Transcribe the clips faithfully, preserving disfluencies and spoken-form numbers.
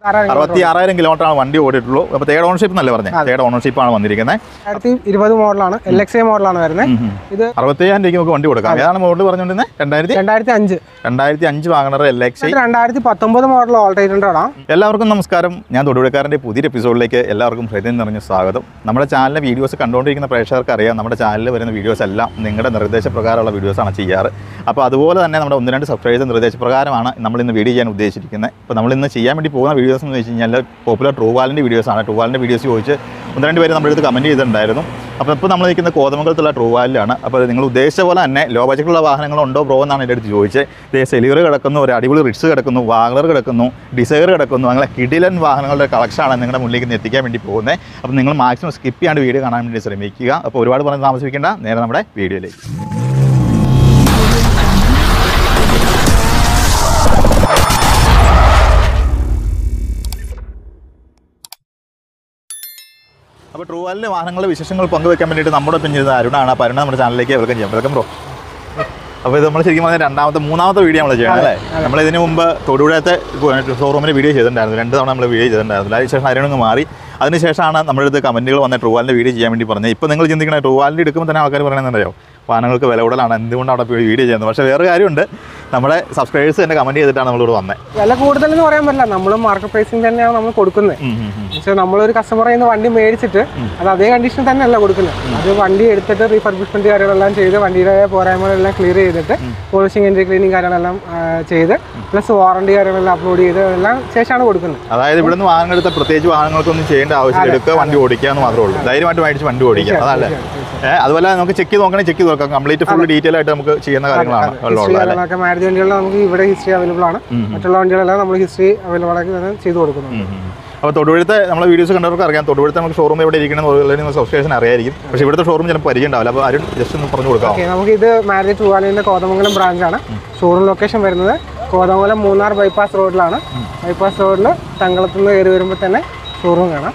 Aravathi Aranya kilometer on the order low, but their ownership on the level. Their ownership on the again. I think it was more on L X A more on the Aravathi and you go on to order. I am order and I think and I think Wagner L X A and I think Patumbo model alternative. Elarkum Namaskaram, Nando Dukarandi Pudi episode like a Elarkum Fredin and Saga. Number channel videos condoning the pressure career, number channel in the videos, Ninga and Radesh Progar videos on a chair. Apa the world and number of the subscribers and Radesh Progar, number in the video and they should number in the Chiamity. Videos on the Popular True Valley videos on True Valley videos. We have to comment on the comment. We have to comment on the True Valley. We have to comment on the True Valley. We have to comment on the True Valley. We have to comment on the True Valley. We have to comment on the True Valley. But True Valley, വിശേഷങ്ങൾ പങ്കുവെക്കാൻ നമ്മുടെ പിന്നിൽ അരുണാണ്. അപ്പോൾ അരുണ നമ്മുടെ ചാനലിലേക്ക് welcome ചെയ്യാം. Welcome bro. അപ്പോൾ ഇത് നമ്മൾ ശരിക്കും പറഞ്ഞാൽ രണ്ടാമത്തെ മൂന്നാമത്തെ വീഡിയോ നമ്മൾ ചെയ്യണം അല്ലേ? നമ്മൾ ഇതിനു മുമ്പ് തൊടുപുഴത്തെ ഷോറൂമിലെ വീഡിയോ ചെയ്തിട്ടുണ്ടായിരുന്നു. രണ്ട് തവണ നമ്മൾ വീഡിയോ ചെയ്തിട്ടുണ്ടായിരുന്നു. അതിനുശേഷം അരുണങ്ങ് മാറി. അതിനുശേഷമാണ് നമ്മുടെ അടുത്ത് കമന്റുകൾ വന്ന True Valley വീഡിയോ ചെയ്യാൻ വേണ്ടി പറഞ്ഞത്. ഇപ്പോൾ നിങ്ങൾ ചിന്തിക്കണേ True Valley എടുക്കുമ്പോൾ തന്നെ ആൾക്കാർ പറയുന്നുണ്ടോ വാഹനങ്ങൾക്ക് വില കൂടുതലാണ് എന്തുകൊണ്ട് അവിടെ പോയി വീഡിയോ ചെയ്യുന്നത്. പക്ഷേ വേറെ കാര്യമുണ്ട്, നമ്മുടെ സബ്സ്ക്രൈബേഴ്സ് തന്നെ കമന്റ് ചെയ്തിട്ടാണ് നമ്മളോട് വന്നത്. വില കൂടുതലെന്ന് പറയാൻ പറ്റില്ല, നമ്മൾ മാർക്കറ്റ് പ്രൈസിങ് തന്നെയാണ് നമ്മൾ കൊടുക്കുന്നത്. പക്ഷേ നമ്മളൊരു കസ്റ്റമറിൽ നിന്ന് വണ്ടി മേടിച്ചിട്ട് അത് അതേ കണ്ടീഷൻ തന്നെയല്ല കൊടുക്കുന്നത്. അത് വണ്ടി എടുത്തിട്ട് റീഫർബിഷ്മെന്റ് കാര്യങ്ങളെല്ലാം ചെയ്ത് വണ്ടിയുടെ പോരായ്മകളെല്ലാം ക്ലിയർ ചെയ്തിട്ട് പോളിഷിംഗ് ആൻഡ് ക്ലീനിങ് കാര്യങ്ങളെല്ലാം ചെയ്ത് പ്ലസ് വാറണ്ടി കാര്യങ്ങളെല്ലാം അപ്ലോഡ് ചെയ്ത് എല്ലാം ശേഷമാണ് കൊടുക്കുന്നത്. അതായത് ഇവിടുന്ന് വാഹനം എടുത്ത പ്രത്യേകിച്ച് വാഹനങ്ങൾക്കൊന്നും ചെയ്യേണ്ട ആവശ്യമില്ല, എടുക്കുക വണ്ടി ഓടിക്കുക എന്ന് മാത്രമേ ഉള്ളൂ. ധൈര്യമായിട്ട് മേടിച്ച് വണ്ടി ഓടിക്കുക അതല്ലേ. അതുപോലെ നമുക്ക് ചെക്ക് നോക്കണേ, ചെക്ക് നോക്കാം കംപ്ലീറ്റ് ഫുൾ ഡീറ്റെയിൽ ആയിട്ട് നമുക്ക് ചെയ്യുന്ന കാര്യങ്ങളാണ്. മാരുതി വണ്ടികളിൽ നമുക്ക് ഇവിടെ ഹിസ്റ്ററി അവൈലബിൾ ആണ്, മറ്റുള്ള വണ്ടികളെല്ലാം നമ്മൾ ഹിസ്റ്ററി അവൈലബിൾ ആക്കി തന്നെ ചെയ്തു കൊടുക്കുന്നുണ്ട്. അപ്പോൾ തൊടുപുഴത്തെ നമ്മളെ വീഡിയോസ് കണ്ടവർക്ക് അറിയാം, തൊടുപുഴത്തെ നമുക്ക് ഷോറൂം ഇവിടെ ഇരിക്കണമെന്ന് ഓൾറെഡി നിങ്ങൾ സബ്സ്ക്രിപ്ഷൻ അറിയായിരിക്കും. പക്ഷേ ഇവിടുത്തെ ഷോറൂം ചിലപ്പോൾ പരിചയം ഉണ്ടാവില്ല, അപ്പോൾ ആരും ജസ്റ്റ് ഒന്ന് പറഞ്ഞു കൊടുക്കാം. ഓക്കെ, നമുക്കിത് മാരുതി ട്രൂ വാലിയിലെ കോതമംഗലം ബ്രാഞ്ചാണ്. ഷോറൂം ലൊക്കേഷൻ വരുന്നത് കോതമംഗലം മൂന്നാർ ബൈപ്പാസ് റോഡിലാണ്. ബൈപ്പാസ് റോഡിൽ തങ്കളത്തുനിന്ന് കയറി വരുമ്പോൾ തന്നെ ഷോറൂം കാണാം.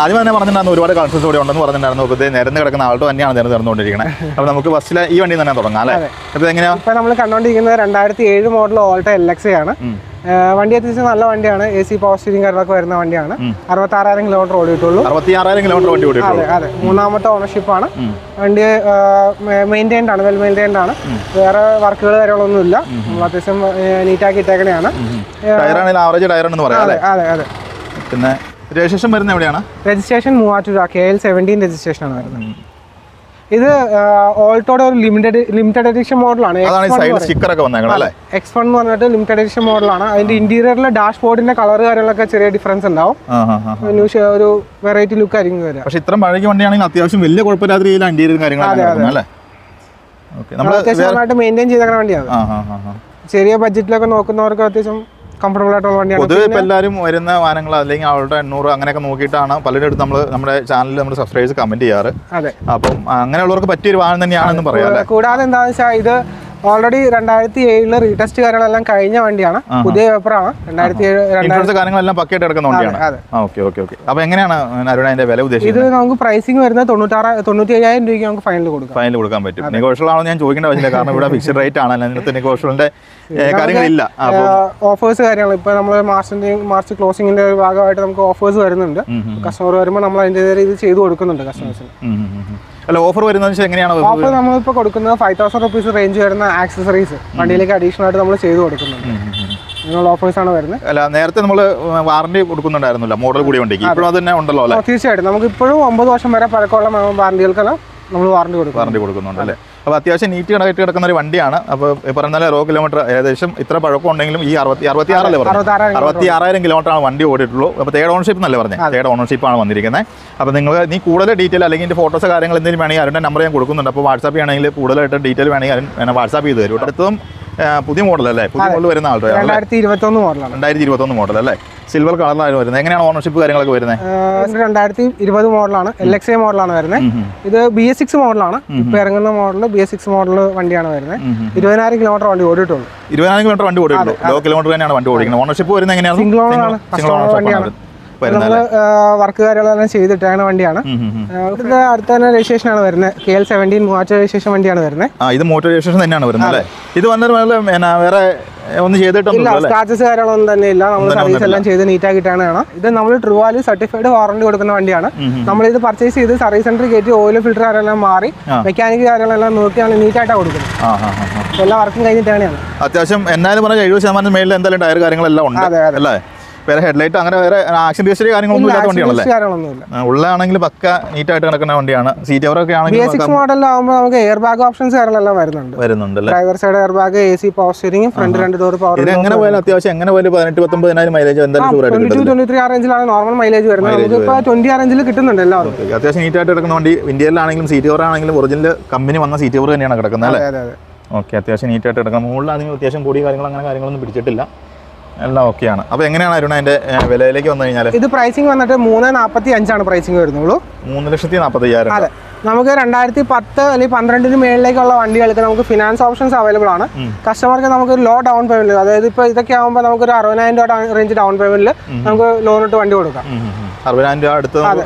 ആദ്യം തന്നെ പറഞ്ഞിട്ടുണ്ടായിരുന്നു ഒരുപാട് കളക്ഷൻസ് ഇവിടെ ഉണ്ടെന്ന് പറഞ്ഞിട്ടുണ്ടായിരുന്നു. അപ്പോൾ ഇത് നിരന്ന് കിടക്കുന്ന ആൾട്ടോ തന്നെയാണ് നിരന്ന് നടന്നുകൊണ്ടിരിക്കുന്നത്. അപ്പോൾ നമുക്ക് ഫസ്റ്റിലെ ഈ വണ്ടി തന്നെ തുടങ്ങാം അല്ലേ? അപ്പോൾ എങ്ങനെയാണ് ഇപ്പോൾ നമ്മൾ കണ്ടുകൊണ്ടിരിക്കുന്നത് രണ്ടായിരത്തി ഏഴ് മോഡൽ ഓൾട്ടോ എൽ എക്സ് ആണ്. വണ്ടി അത്യാവശ്യം നല്ല വണ്ടിയാണ്, എ സി പവർ സ്റ്റീരിംഗ് കാര്യങ്ങളൊക്കെ വരുന്ന വണ്ടിയാണ്. അറുപത്തി ആറായിരം കിലോമീറ്റർ ഓടിയിട്ടുള്ളൂ. അതെ അതെ, മൂന്നാമത്തെ ഓണർഷിപ്പാണ്. വണ്ടി മെയിൻറ്റൈൻഡ് ആണ്, വെൽ മെയിൻറ്റൈൻഡ് ആണ്. വേറെ വർക്കുകൾ കാര്യങ്ങളൊന്നും ഇല്ല, നമ്മൾ അത്യാവശ്യം നീറ്റാക്കി ഇട്ടേക്കണെയാണ്. അതെ അതെ അതെ. പിന്നെ രജിസ്ട്രേഷൻ വരുന്നത് എവിടെയാണ്? രജിസ്ട്രേഷൻ മൂവാറ്റൂർ കെ എൽ സെവൻറ്റീൻ രജിസ്ട്രേഷൻ ആണ് വരുന്നത്. ഇത് ഓൾട്ടോയുടെ ഒരു ലിമിറ്റഡ് ലിമിറ്റഡ് എഡിഷൻ മോഡലാണ്. എക്സ് വൺ എന്ന് പറഞ്ഞിട്ട് ലിമിറ്റഡ് എഡിഷൻ മോഡലാണ്. അതിന്റെ ഇന്റീരിയറിലെ ഡാഷ് ബോർഡിന്റെ കളർ കാര്യങ്ങളൊക്കെ ചെറിയ ഡിഫറൻസ് ഉണ്ടാവും, ഒരു വെറൈറ്റി ലുക്ക് ആയിരിക്കും വരിക. പക്ഷേ ഇത്ര പഴകിയ വണ്ടിയാണെങ്കിൽ അത്യാവശ്യം വലിയ കുഴപ്പമില്ലാത്ത രീതിയിൽ ഇന്റീരിയർ കാര്യങ്ങളാണ് അല്ലേ? നമ്മൾ അത്യാവശ്യമായിട്ട് മെയിൻറ്റെയിൻ ചെയ്തേക്കുന്ന വണ്ടിയാണ്. ചെറിയ ബഡ്ജറ്റിലൊക്കെ നോക്കുന്നവർക്ക് അത്യാവശ്യം കംഫർട്ടബിൾ ആയിട്ടുള്ള വണ്ടിയാണ്. പൊതുവെ ഇപ്പോൾ എല്ലാവരും വരുന്ന വാഹനങ്ങൾ അല്ലെങ്കിൽ അവരുടെ എണ്ണൂറ് അങ്ങനെയൊക്കെ നോക്കിയിട്ടാണ് പലരും എടുത്ത് നമ്മൾ നമ്മുടെ ചാനലിൽ നമ്മുടെ സബ്സ്ക്രൈബേഴ്സ് കമന്റ് ചെയ്യാറ്. അതെ, അപ്പം അങ്ങനെയുള്ളവർക്ക് പറ്റിയൊരു വാഹനം തന്നെയാണെന്ന് പറയാം. കൂടാതെ എന്താണെന്ന് വെച്ചാൽ ഇത് ഓൾറെഡി രണ്ടായിരത്തി ഏഴില് റീടെസ്റ്റ് കാര്യങ്ങളെല്ലാം കഴിഞ്ഞ വണ്ടിയാണ്, പുതിയ പേപ്പറാണ്. രണ്ടായിരത്തി ഏഴ് രണ്ടായിരത്തി കാര്യങ്ങളെല്ലാം പക്കയായിട്ട് എടുക്കുന്ന വണ്ടിയാണ്. അതെ, ഓക്കെ ഓക്കെ ഓക്കെ. അപ്പോൾ എങ്ങനെയാണ് അരുണ അതിന്റെ വില ഉദ്ദേശിക്കുന്നത്? ഇത് നമുക്ക് പ്രൈസിംഗ് വരുന്നത് തൊണ്ണൂറ്റാറ് തൊണ്ണൂറ്റി അയ്യായിരം രൂപയ്ക്ക് നമുക്ക് ഫൈനൽ കൊടുക്കാം. ഫൈനൽ കൊടുക്കാൻ പറ്റും. നെഗോഷ്യബിൾ ആണോ ഞാൻ ചോദിക്കേണ്ട ആവശ്യമില്ല, കാരണം ഇവിടെ ഫിക്സഡ് റേറ്റ് ആണ്. അതിനകത്ത് നെഗോഷ്യബിളിന്റെ കാര്യങ്ങളില്ല. ഓഫേഴ്സ് കാര്യങ്ങൾ ഇപ്പോൾ നമ്മൾ മാർച്ചിന്റെ മാർച്ച് ക്ലോസിംഗിന്റെ ഭാഗമായിട്ട് നമുക്ക് ഓഫേഴ്സ് വരുന്നുണ്ട്. കസ്റ്റമർ വരുമ്പോൾ നമ്മൾ അതിന്റെ രീതിയിൽ ചെയ്തു കൊടുക്കുന്നുണ്ട് കസ്റ്റമേഴ്സിന്. അല്ല, ഓഫർ വരുന്നത് എങ്ങനെയാണ്? ഓഫർ നമ്മളിപ്പോൾ കൊടുക്കുന്നത് ഫൈവ് തൗസൻഡ് റുപ്പീസ് റേഞ്ച് വരുന്ന ആക്സസറീസ് വണ്ടിയിലേക്ക് അഡീഷണൽ ആയിട്ട് നമ്മൾ ചെയ്തു കൊടുക്കുന്നുണ്ട്. ഇങ്ങനെയുള്ള ഓഫേഴ്സാണ് വരുന്നത്. അല്ല, നേരത്തെ നമ്മൾ വാറണ്ടി കൊടുക്കുന്നുണ്ടായിരുന്നില്ല മോഡൽ കൂടി വണ്ടിക്ക്, ഇപ്പോൾ അത് തന്നെ ഉണ്ടല്ലോ അല്ലേ? തീർച്ചയായിട്ടും, നമുക്കിപ്പോഴും ഒമ്പത് വർഷം വരെ പഴക്കമുള്ള വാറണ്ടികൾക്കെല്ലാം നമ്മൾ വാറണ്ടി കൊടുക്കും വാറണ്ടി കൊടുക്കുന്നുണ്ട് അല്ലേ? അപ്പോൾ അത്യാവശ്യം നീറ്റ് കിടക്കിട്ട് കിടക്കുന്ന ഒരു വണ്ടിയാണ്. അപ്പോൾ പറഞ്ഞാൽ അറുപത് കിലോമീറ്റർ ഏകദേശം ഇത്ര പഴക്കം ഉണ്ടെങ്കിലും ഈ അറുപത്തി അറുപത്തി ആറല്ലേ പറഞ്ഞത് അറുപത്തി ആറായിരം കിലോമീറ്റർ ആണ് വണ്ടി ഓടിയിട്ടുള്ളൂ. അപ്പോൾ തേർഡ് ഓണർഷിപ്പ് എന്നല്ലേ പറഞ്ഞത്? തേർഡ് ഓണർഷിപ്പാണ് വന്നിരിക്കുന്നത്. അപ്പോൾ നിങ്ങൾ നീ കൂടുതൽ ഡീറ്റെയിൽ അല്ലെങ്കിൽ ഇതിൻ്റെ ഫോട്ടോസ് കാര്യങ്ങൾ എന്തെങ്കിലും വേണമെങ്കിൽ അവരുടെ നമ്പർ ഞാൻ കൊടുക്കുന്നുണ്ട്. അപ്പോൾ വാട്സാപ്പ് ചെയ്യണമെങ്കിൽ കൂടുതലായിട്ട് ഡീറ്റെയിൽ വേണമെങ്കിൽ അവൻ വാട്സാപ്പ് ചെയ്ത് തരും. അടുത്തതും പുതിയ മോഡൽ അല്ലേ? പുതിയ മോഡൽ വരുന്ന ആൾട്ടോ രണ്ടായിരത്തി ഇരുപത്തൊന്ന് മോഡലാണ്. രണ്ടായിരത്തി ഇരുപത്തൊന്ന് മോഡൽ അല്ലേ? സിൽവർ കളറിലാണ് വരുന്നത്. എങ്ങനെയാണ് ഓണർഷിപ്പ് കാര്യങ്ങളൊക്കെ വരുന്നത്? രണ്ടായിരത്തി ഇരുപത് മോഡലാണ്, എൽ എക്സ് എ മോഡലാണ് വരുന്നത്. ഇത് ബി എസ് സിക്സ് മോഡലാണ് ഇപ്പൊ ഇറങ്ങുന്ന model. B S six model വണ്ടിയാണ് വരുന്നത്. ഇരുപതിനായിരം കിലോമീറ്റർ വണ്ടി ഓടിയിട്ടുള്ളൂ. ഇരുപതിനായിരം കിലോമീറ്റർ വണ്ടി ഓടിയിട്ടുള്ളൂ. ലോ കിലോമീറ്റർ തന്നെയാണ് വണ്ടി ഓടിക്കുന്നത്. ഓണർഷിപ്പ് വരുന്നത് എങ്ങനെയാണ്? സിംഗിൾ ഓണർ വണ്ടിയാണ്. work registration K L seventeen motor registration is motor registration. Only here that only. No, scratches are all done. No, no, no. All these neat and clean. This is True Valley certified warranty. We have purchased this. Service center gate oil filter are mari. Mechanic are all neat and clean. All working is done. Actually, I am saying that mail and all tire are all done. But headlight, action register are all done. All are neat and clean. Seat are all. Basic model, airbag options are all done. Driver side airbag, A C power steering, front and door power. This is normal mileage. twenty-two, twenty-three range normal mileage. twenty range is all done. Actually, neat and clean. India seat are original company seat are done. Okay, actually neat and clean. All are done. Okay. How do you price it? This pricing is three forty-five pricing. three forty-five. We have two thousand ten to twenty twelve finance options available. Customer has low down payment. If we have sixty-nine range down payment, we have a loan to twenty.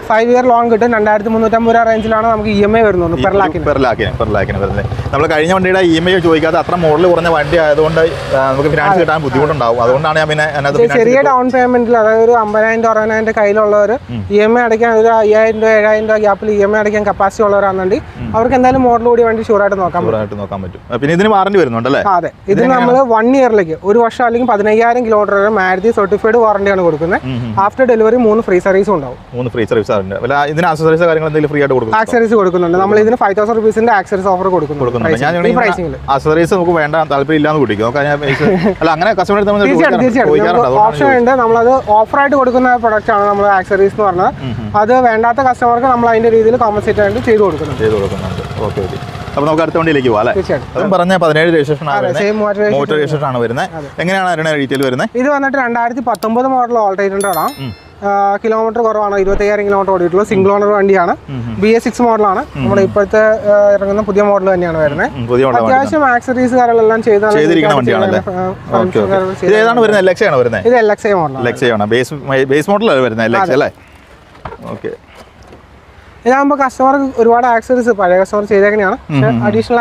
five year loan is two thousand three hundred range, we have E M I per lakh. Per lakh. Per lakh. E M I They can tell more and sure at no camera to no camera. This is one year like Urushali Padanayar and Loder married the certified warranty on Urukuna after delivery moon free service. Moon free service are accessories are free at Urukuna. Accessories Urukuna, normally five thousand rupees in the accessories offer Urukuna. Pricing. Accessories of Vanda and Alpila Udigo. Customer option and then offer at Urukuna product accessories. Other Vanda customer can align the reason compensate. Okay, okay. So we have to do this. Yes, same motor. Motor registration. How do you detail it? This is twenty nineteen model all-terrain. Kilometer twenty-five kilometer single owner B S six model. We have a new model. We have accessories. This is L X A model. L X A base model. Okay. I have a customer who has access to additional access to the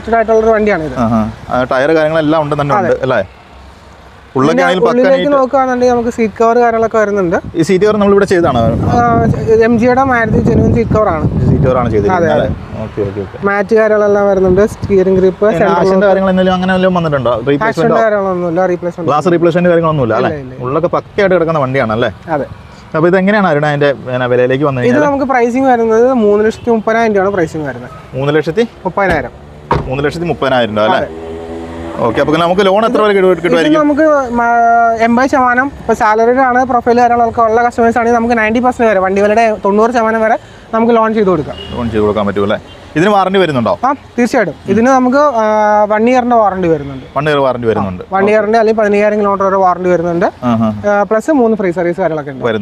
tire. The tire is not the tire. The seat cover is not the seat cover. The seat cover is not the steering grip. The seat is I will tell you the pricing is three thirty-nine pricing. three thirty-nine? three thirty-nine. Okay, we have a loan. We have salary profile. ninety percent of the launch. Is there a warranty? This is one year warranty. One year warranty. One year warranty. Plus, three free services. How much four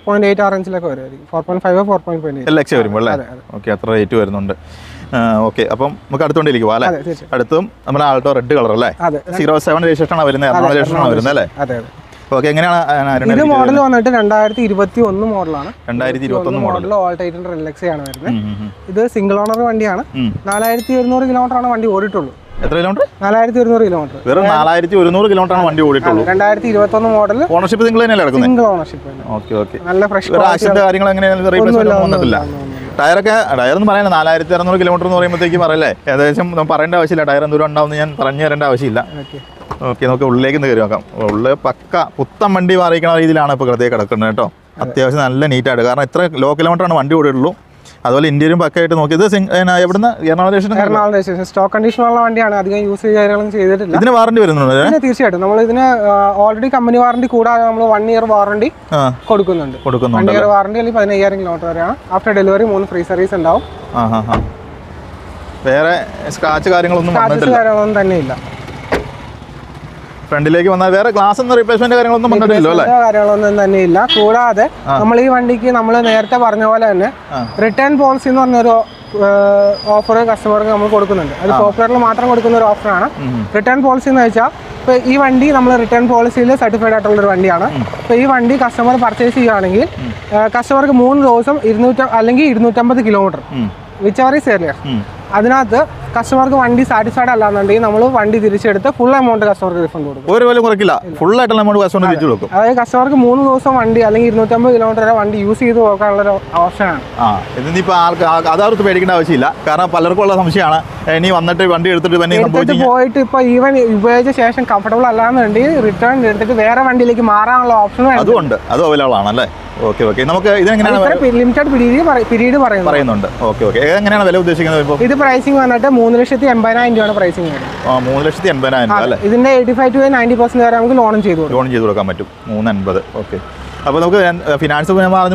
point eight or four point five. Okay, so we have to do this. We have to do this. We have to Okay, this model is twenty twenty-one model. twenty twenty-one model all title L X A. This is single owner. four thousand two hundred kilometers. How much? four thousand two hundred kilometers. four thousand two hundred kilometers. Model. Ownership is single ownership. Okay, okay. Fresh quality. Tire ഒക്കെ tire എന്ന് പറയാനാ forty-two hundred kilometre എന്ന് പറയുമ്പോഴത്തേക്ക് പറയല്ലേ ഏകദേശം നമ്മൾ പറയേണ്ട ആവശ്യമില്ല ടയർ ദൂരം ഉണ്ടാവുമെന്ന് ഞാൻ പറഞ്ഞു തരേണ്ട ആവശ്യമില്ല ഓക്കേ നമുക്ക് ഉള്ളിലേക്ക് കയറി നോക്കാം ഉള്ള പക്ക പുത്തൻ വണ്ടി മാറിക്കുന്ന രീതിയിലാണ് ഇപ്പോൾ കൃത്യമായി കിടക്കുന്നത് കേട്ടോ അത്യാവശ്യം നല്ല നീറ്റ് ആണ് കാരണം ഇത്ര ലോ കിലോമീറ്റർ ആണ് വണ്ടി ഓടിയിട്ടുള്ളൂ അതുപോലെ ഇന്ത്യയിലും പക്കയായിട്ട് നോക്കിയത് എവിടുന്ന എറണാകുളം സ്റ്റേഷൻ സ്റ്റോക്ക് കണ്ടീഷനുള്ള വണ്ടിയാണ് അധികം യൂസ് ചെയ്യാറുകളും ചെയ്തിട്ടില്ല ഇതിന് വാറണ്ടി വരുന്നുണ്ടോ ഇതിന് തീർച്ചയായിട്ടും നമ്മൾ ഇതിന് ഓൾറെഡി കമ്പനി വാറണ്ടി കൂടാതെ നമ്മൾ one year വാറണ്ടി കൊടുക്കുന്നുണ്ട് കൊടുക്കുന്നുണ്ട് one year വാറണ്ടി അല്ലേ പതിനയ്യായിരം കിലോമീറ്റർ വരെയാണ് ആഫ്റ്റർ ഡെലിവറി മൂന്ന് ഫ്രീ സർവീസ് ഉണ്ടാവും ആ ആ ആ വേറെ സ്ക്രാച്ച് കാര്യങ്ങളൊന്നും വന്നിട്ടില്ല സ്ക്രാച്ച് കാര്യങ്ങളൊന്നും തന്നെ ഇല്ല ഫ്രണ്ടിലേക്ക് വന്നാൽ വേറെ ഗ്ലാസ് ഒന്നും റീപ്ലേസ്മെന്റ് കാര്യങ്ങളൊന്നും വന്നിട്ടില്ല അല്ലേ കാര്യങ്ങളൊന്നും തന്നെ ഇല്ല കൂടാതെ നമ്മൾ ഈ വണ്ടിക്ക് നമ്മൾ നേരത്തെ പറഞ്ഞ പോലെ തന്നെ റിട്ടേൺ പോളിസി എന്ന് പറഞ്ഞ ഒരു offer customer return policy return policy certified so, customer purchase customer two hundred kilometers whichever is earlier. That's customer is satisfied with the full amount of customer. Full amount of customer. Customer is used to the option. This is the okay, okay. Limited period. Okay, okay. The pricing is three lakh eighty-nine thousand pricing. eighty-five to ninety percent okay. So, we have finance we have to do.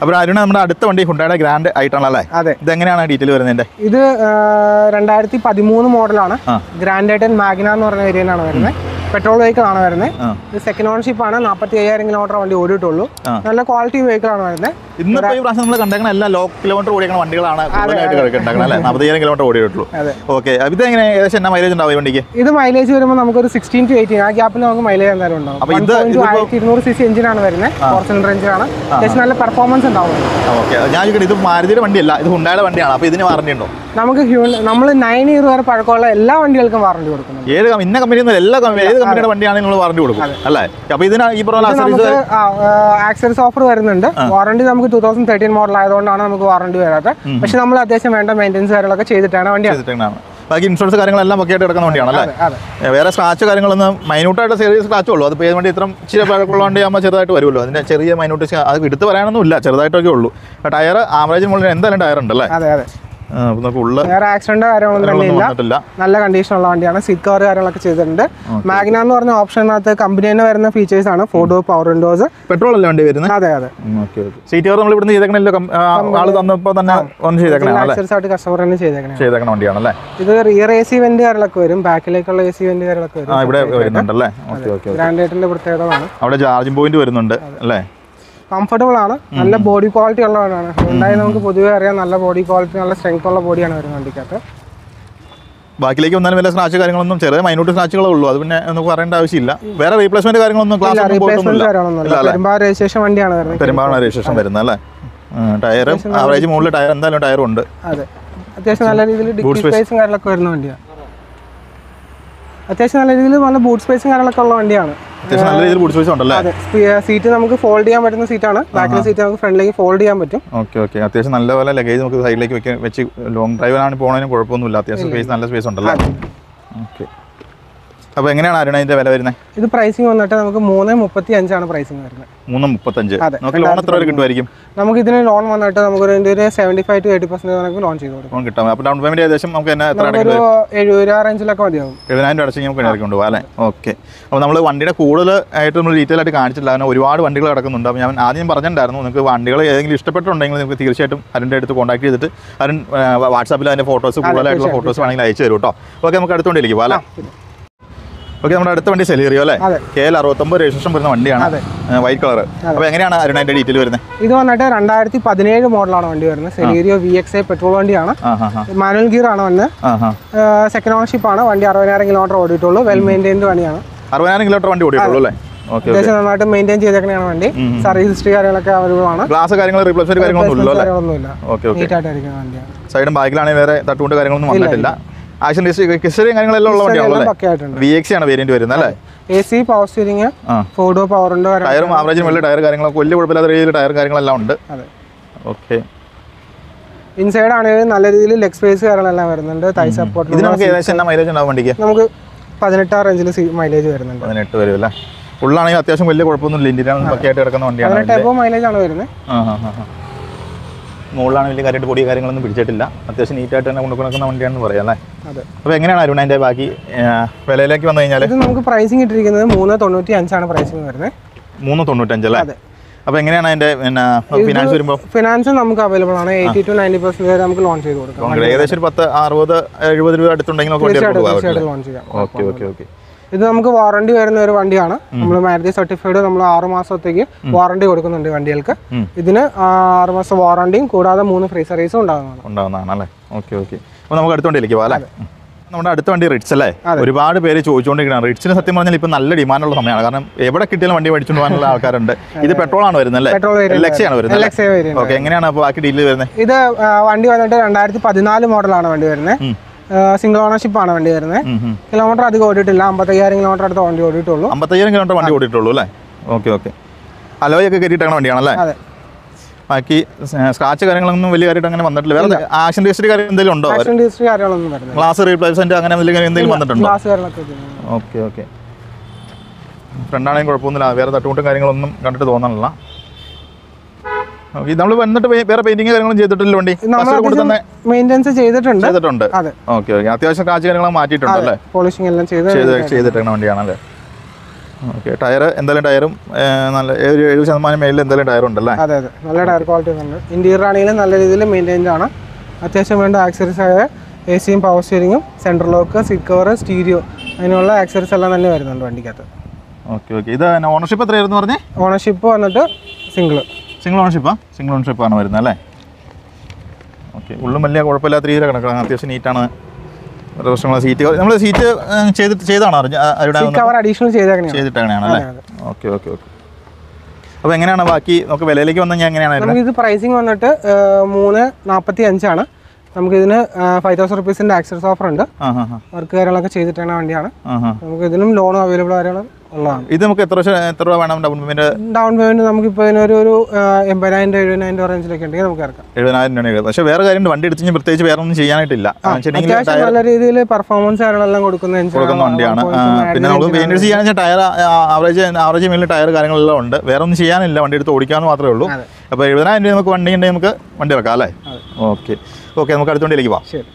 But I don't know if you have a grand item. Then I detail it. This is a Padimunu model, Grand and Magna, petrol vehicle. The second ownership is a quality vehicle. This is a low kilometer. Okay, this is the mileage. This is sixteen to eighteen. Gap is one point two C C engine. This is a performance. Okay, I have this Hyundai. twenty thirteen model I don't know warranty maintenance. But insurance is not a good thing. There is a minute series of the payment. It is a minute series. But I am going to tire. There accident Magna features photo power windows. Petrol okay. Comfortable, mm-hmm. Body quality. Mm-hmm. Body quality and strength of body. Baakileke onnan vela snatch karyangalonnum chera minute snatchgalu ullu adu pinne ennu parayanda avashyilla vera replacement karyangalonnum class onnu replacement karyangalonnum perumba registration vandiyana varunne perumba registration varunna alle tyre average moodle tyre endalum tyre undu adu athesham nalla reethil dicky space karyangalokku varunna vandiya athesham nalla reethil valla boot space karyangalokku ulla vandiyana. This is a seat we fold the seat, back seat we fold the okay, okay. This is a long drive. Okay. So, how much is the pricing? three thirty-five. three thirty-five. We have loan seventy-five to eighty percent launch. Okay. We have one day to retail at the car. Okay, we have to sell here. K L sixteen registration is white color. How is it? This is twenty seventeen model. It's a V X A petrol. It's a manual gear. It's a second ownership. It's well maintained. sixty thousand kilometers. Okay, okay. That's maintain mm-hmm. Service history glass okay, okay. Side bike action is kissing and a lot of V X and a variant. A C power steering, photo power and tire, average military tire carrying a laundered. Okay. Inside, I have a little leg space here and a thigh support. You don't get a mileage and I want to get Pazanetar mileage. Ulana Attention will live upon the Lindian bucket on the other type of mileage. Molan will carry body carrying on the Bridgetilla, Attention eater and Monoconandian Varela. Wagner, I don't know the Baki, Pelaki on the Angel. Pricing it in the Monotonoti and San pricing. Monotonot Angela. A Wagner and a financial finance available on eighty to ninety percent. I'm going to launch it. Congratulations, but the R. Okay, okay, okay. ഇത് നമുക്ക് warranty വരുന്ന ഒരു വണ്ടിയാണ്. നമ്മൾ Maruti certified, നമ്മൾ ആറ് മാസത്തേക്ക് warranty കൊടുക്കുന്നുണ്ട് വണ്ടികൾക്ക്. ഇതിന് ആറ് മാസം വാറണ്ടിയും കൂടാതെ മൂന്ന് ഫ്രീ സർവീസും ഉണ്ടാകുന്നതാണ്. നമ്മുടെ അടുത്ത വണ്ടി റിറ്റ്സ് അല്ലേ? ഒരുപാട് പേര് ചോദിച്ചുകൊണ്ടിരിക്കണം. റിറ്റ്സിന് സത്യം പറഞ്ഞാൽ ഇപ്പം നല്ല ഡിമാൻഡുള്ള സമയമാണ്. കാരണം എവിടെ കിട്ടിയാലും വണ്ടി മേടിച്ചുകൊണ്ട് പോകാനുള്ള ആൾക്കാരുണ്ട്. ഇത് പെട്രോൾ ആണ് വരുന്നത് അല്ലേ? എൽ എക്സ് ഐ ആണ് വരുന്നത്. ഓക്കെ, എങ്ങനെയാണ് അപ്പോൾ ബാക്കി ഡീൽ വരുന്നത്? ഇത് വണ്ടി വന്നിട്ട് രണ്ടായിരത്തി പതിനാല് മോഡലാണ് വണ്ടി വരുന്നത്. സിംഗിൾ ഓണർഷിപ്പ് ആണ് വണ്ടി വരുന്നത്. കിലോമീറ്റർ അധികം ഓടിയിട്ടില്ല, അമ്പത്തയ്യായിരം കിലോമീറ്റർ അടുത്ത് വണ്ടി ഓടിയിട്ടുള്ളൂ. അമ്പത്തയ്യായിരം കിലോമീറ്റർ വണ്ടി ഓടിയിട്ടുള്ളൂ അല്ലേ? Okay okay. അലോയൊക്കെ കയറ്റിയിട്ടാണ് വണ്ടിയാണല്ലേ? അതെ. ബാക്കി സ്ക്രാച്ച് കാര്യങ്ങളൊന്നും വലിയ കാര്യമായിട്ട് അങ്ങനെ വന്നിട്ടില്ല. വേറെ ആക്സിഡന്റ് ഹിസ്റ്ററി കാര്യം എന്തെങ്കിലും ഉണ്ടോ? ആക്സിഡന്റ് ഹിസ്റ്ററി കാര്യങ്ങളൊന്നും വരുന്നില്ല. ഗ്ലാസ് റീപ്ലേസ്മെന്റ് അങ്ങനെ എന്തെങ്കിലും വന്നിട്ടുണ്ടോ? ഗ്ലാസ് കാര്യങ്ങളൊക്കെ. Okay okay. ഫ്രണ്ടാണെങ്കിലും കുഴപ്പമൊന്നുമില്ല, വേറെ തട്ടുമുട്ടും കാര്യങ്ങളൊന്നും കണ്ടിട്ട് തോന്നാനില്ല. ഓക്കെ, നമ്മൾ വന്നിട്ട് വേറെ പെയിന്റിങ് കാര്യങ്ങളും ചെയ്തിട്ടില്ല വണ്ടി? മെയിൻ്റെനൻസ് ചെയ്തിട്ടുണ്ട്. ചെയ്തിട്ടുണ്ട്. Okay okay. അത്യാവശ്യം സ്ക്രാച്ച് കാര്യങ്ങൾ മാറ്റിയിട്ടുണ്ട് അല്ലേ? പോളിഷിംഗ് എല്ലാം ചെയ്തിട്ടുള്ള വണ്ടിയാണല്ലേ? ഓക്കെ. ടയർ എന്തായാലും ടയറും നല്ല ഒരു എഴുപത് ശതമാനം മേലിൽ എന്തായാലും ടയർ ഉണ്ടല്ലേ? അതെ അതെ, നല്ല ടയർ ക്വാളിറ്റി ഉണ്ട്. ഇന്റീരിയർ ആണെങ്കിലും നല്ല രീതിയിൽ മെയിൻറ്റെയിൻഡ് ആണ്. അത്യാവശ്യം വേണ്ട ആക്സറീസ് ആയ എ സിയും പവർ സ്റ്റിയറിംഗും central lock, seat cover, stereo, അതിനുള്ള ആക്സറീസ് എല്ലാം തന്നെ വരുന്നുണ്ട് വണ്ടിക്കകത്ത്. Okay okay. ഇത് ഓണർഷിപ്പ് എത്രയായിരുന്നു പറഞ്ഞേ? ഓണർഷിപ്പ് വന്നിട്ട് സിംഗിൾ സിംഗിൾ ഓണർഷിപ്പാണ് സിംഗിൾ ഓണർഷിപ്പാണ് വരുന്നത് അല്ലേ? ഓക്കെ. ഉള്ളും വലിയ കുഴപ്പമില്ലാത്ത രീതിയിൽ കിടക്കണം, അത്യാവശ്യം നീറ്റാണ്. സീറ്റ് നമ്മൾ സീറ്റ് ചെയ്താണോ? അഡീഷണൽ ചെയ്തിട്ടാണ് അല്ലേ? Okay okay okay. അപ്പോൾ എങ്ങനെയാണ് ബാക്കി നമുക്ക് വിലയിലേക്ക് വന്നു കഴിഞ്ഞാൽ എങ്ങനെയാണ്? നമുക്കിത് പ്രൈസിങ് വന്നിട്ട് മൂന്ന് നാൽപ്പത്തി അഞ്ചാണ്. നമുക്കിതിന് ഫൈവ് തൗസൻഡ് റുപ്പീസിൻ്റെ ആക്സസ് ഓഫർ ഉണ്ട്. വർക്ക് കാര്യങ്ങളൊക്കെ ചെയ്തിട്ടാണ് വണ്ടിയാണ്. നമുക്ക് ഇതിനും ലോണും അവൈലബിൾ കാര്യങ്ങൾ ഉള്ളതാണ്. ഇത് നമുക്ക് എത്ര എത്ര രൂപ വേണം ഡൗൺ പേയ്മെന്റ്? ഡൗൺ പേയ്മെന്റ് നമുക്കിപ്പോൾ ഇതിനൊരു ഒരു എൺപതിനായിരം രൂപ എഴുപതിനായിരം രൂപ റേഞ്ചിലൊക്കെ ഉണ്ടെങ്കിൽ നമുക്ക് ഇറക്കാം. എഴുപതിനായിരം രൂപയാണ്. പക്ഷേ വേറെ കാര്യം വണ്ടി എടുത്ത് പ്രത്യേകിച്ച് വേറെ ഒന്നും ചെയ്യാനായിട്ടില്ല. നല്ല രീതിയിൽ പെർഫോമൻസ് കാര്യങ്ങളെല്ലാം കൊടുക്കുന്ന വണ്ടിയാണ്. പിന്നെ നമുക്ക് മെയിൻ്റെയിൻ ചെയ്യാൻ ടയർ ആവറേജ് ആവറേജ് മേലിൽ ടയർ കാര്യങ്ങളെല്ലാം ഉണ്ട്. വേറെ ഒന്നും ചെയ്യാനില്ല, വണ്ടി എടുത്ത് ഓടിക്കാമെന്ന് മാത്രമേ ഉള്ളൂ. അപ്പോൾ എഴുപതിനായിരം രൂപ നമുക്ക് വണ്ടി ഉണ്ടെങ്കിൽ നമുക്ക് വണ്ടി ഇറക്കാം അല്ലേ? Okay okay. നമുക്ക് അടുത്തോണ്ടിലേക്ക് പോവാം. ശരി.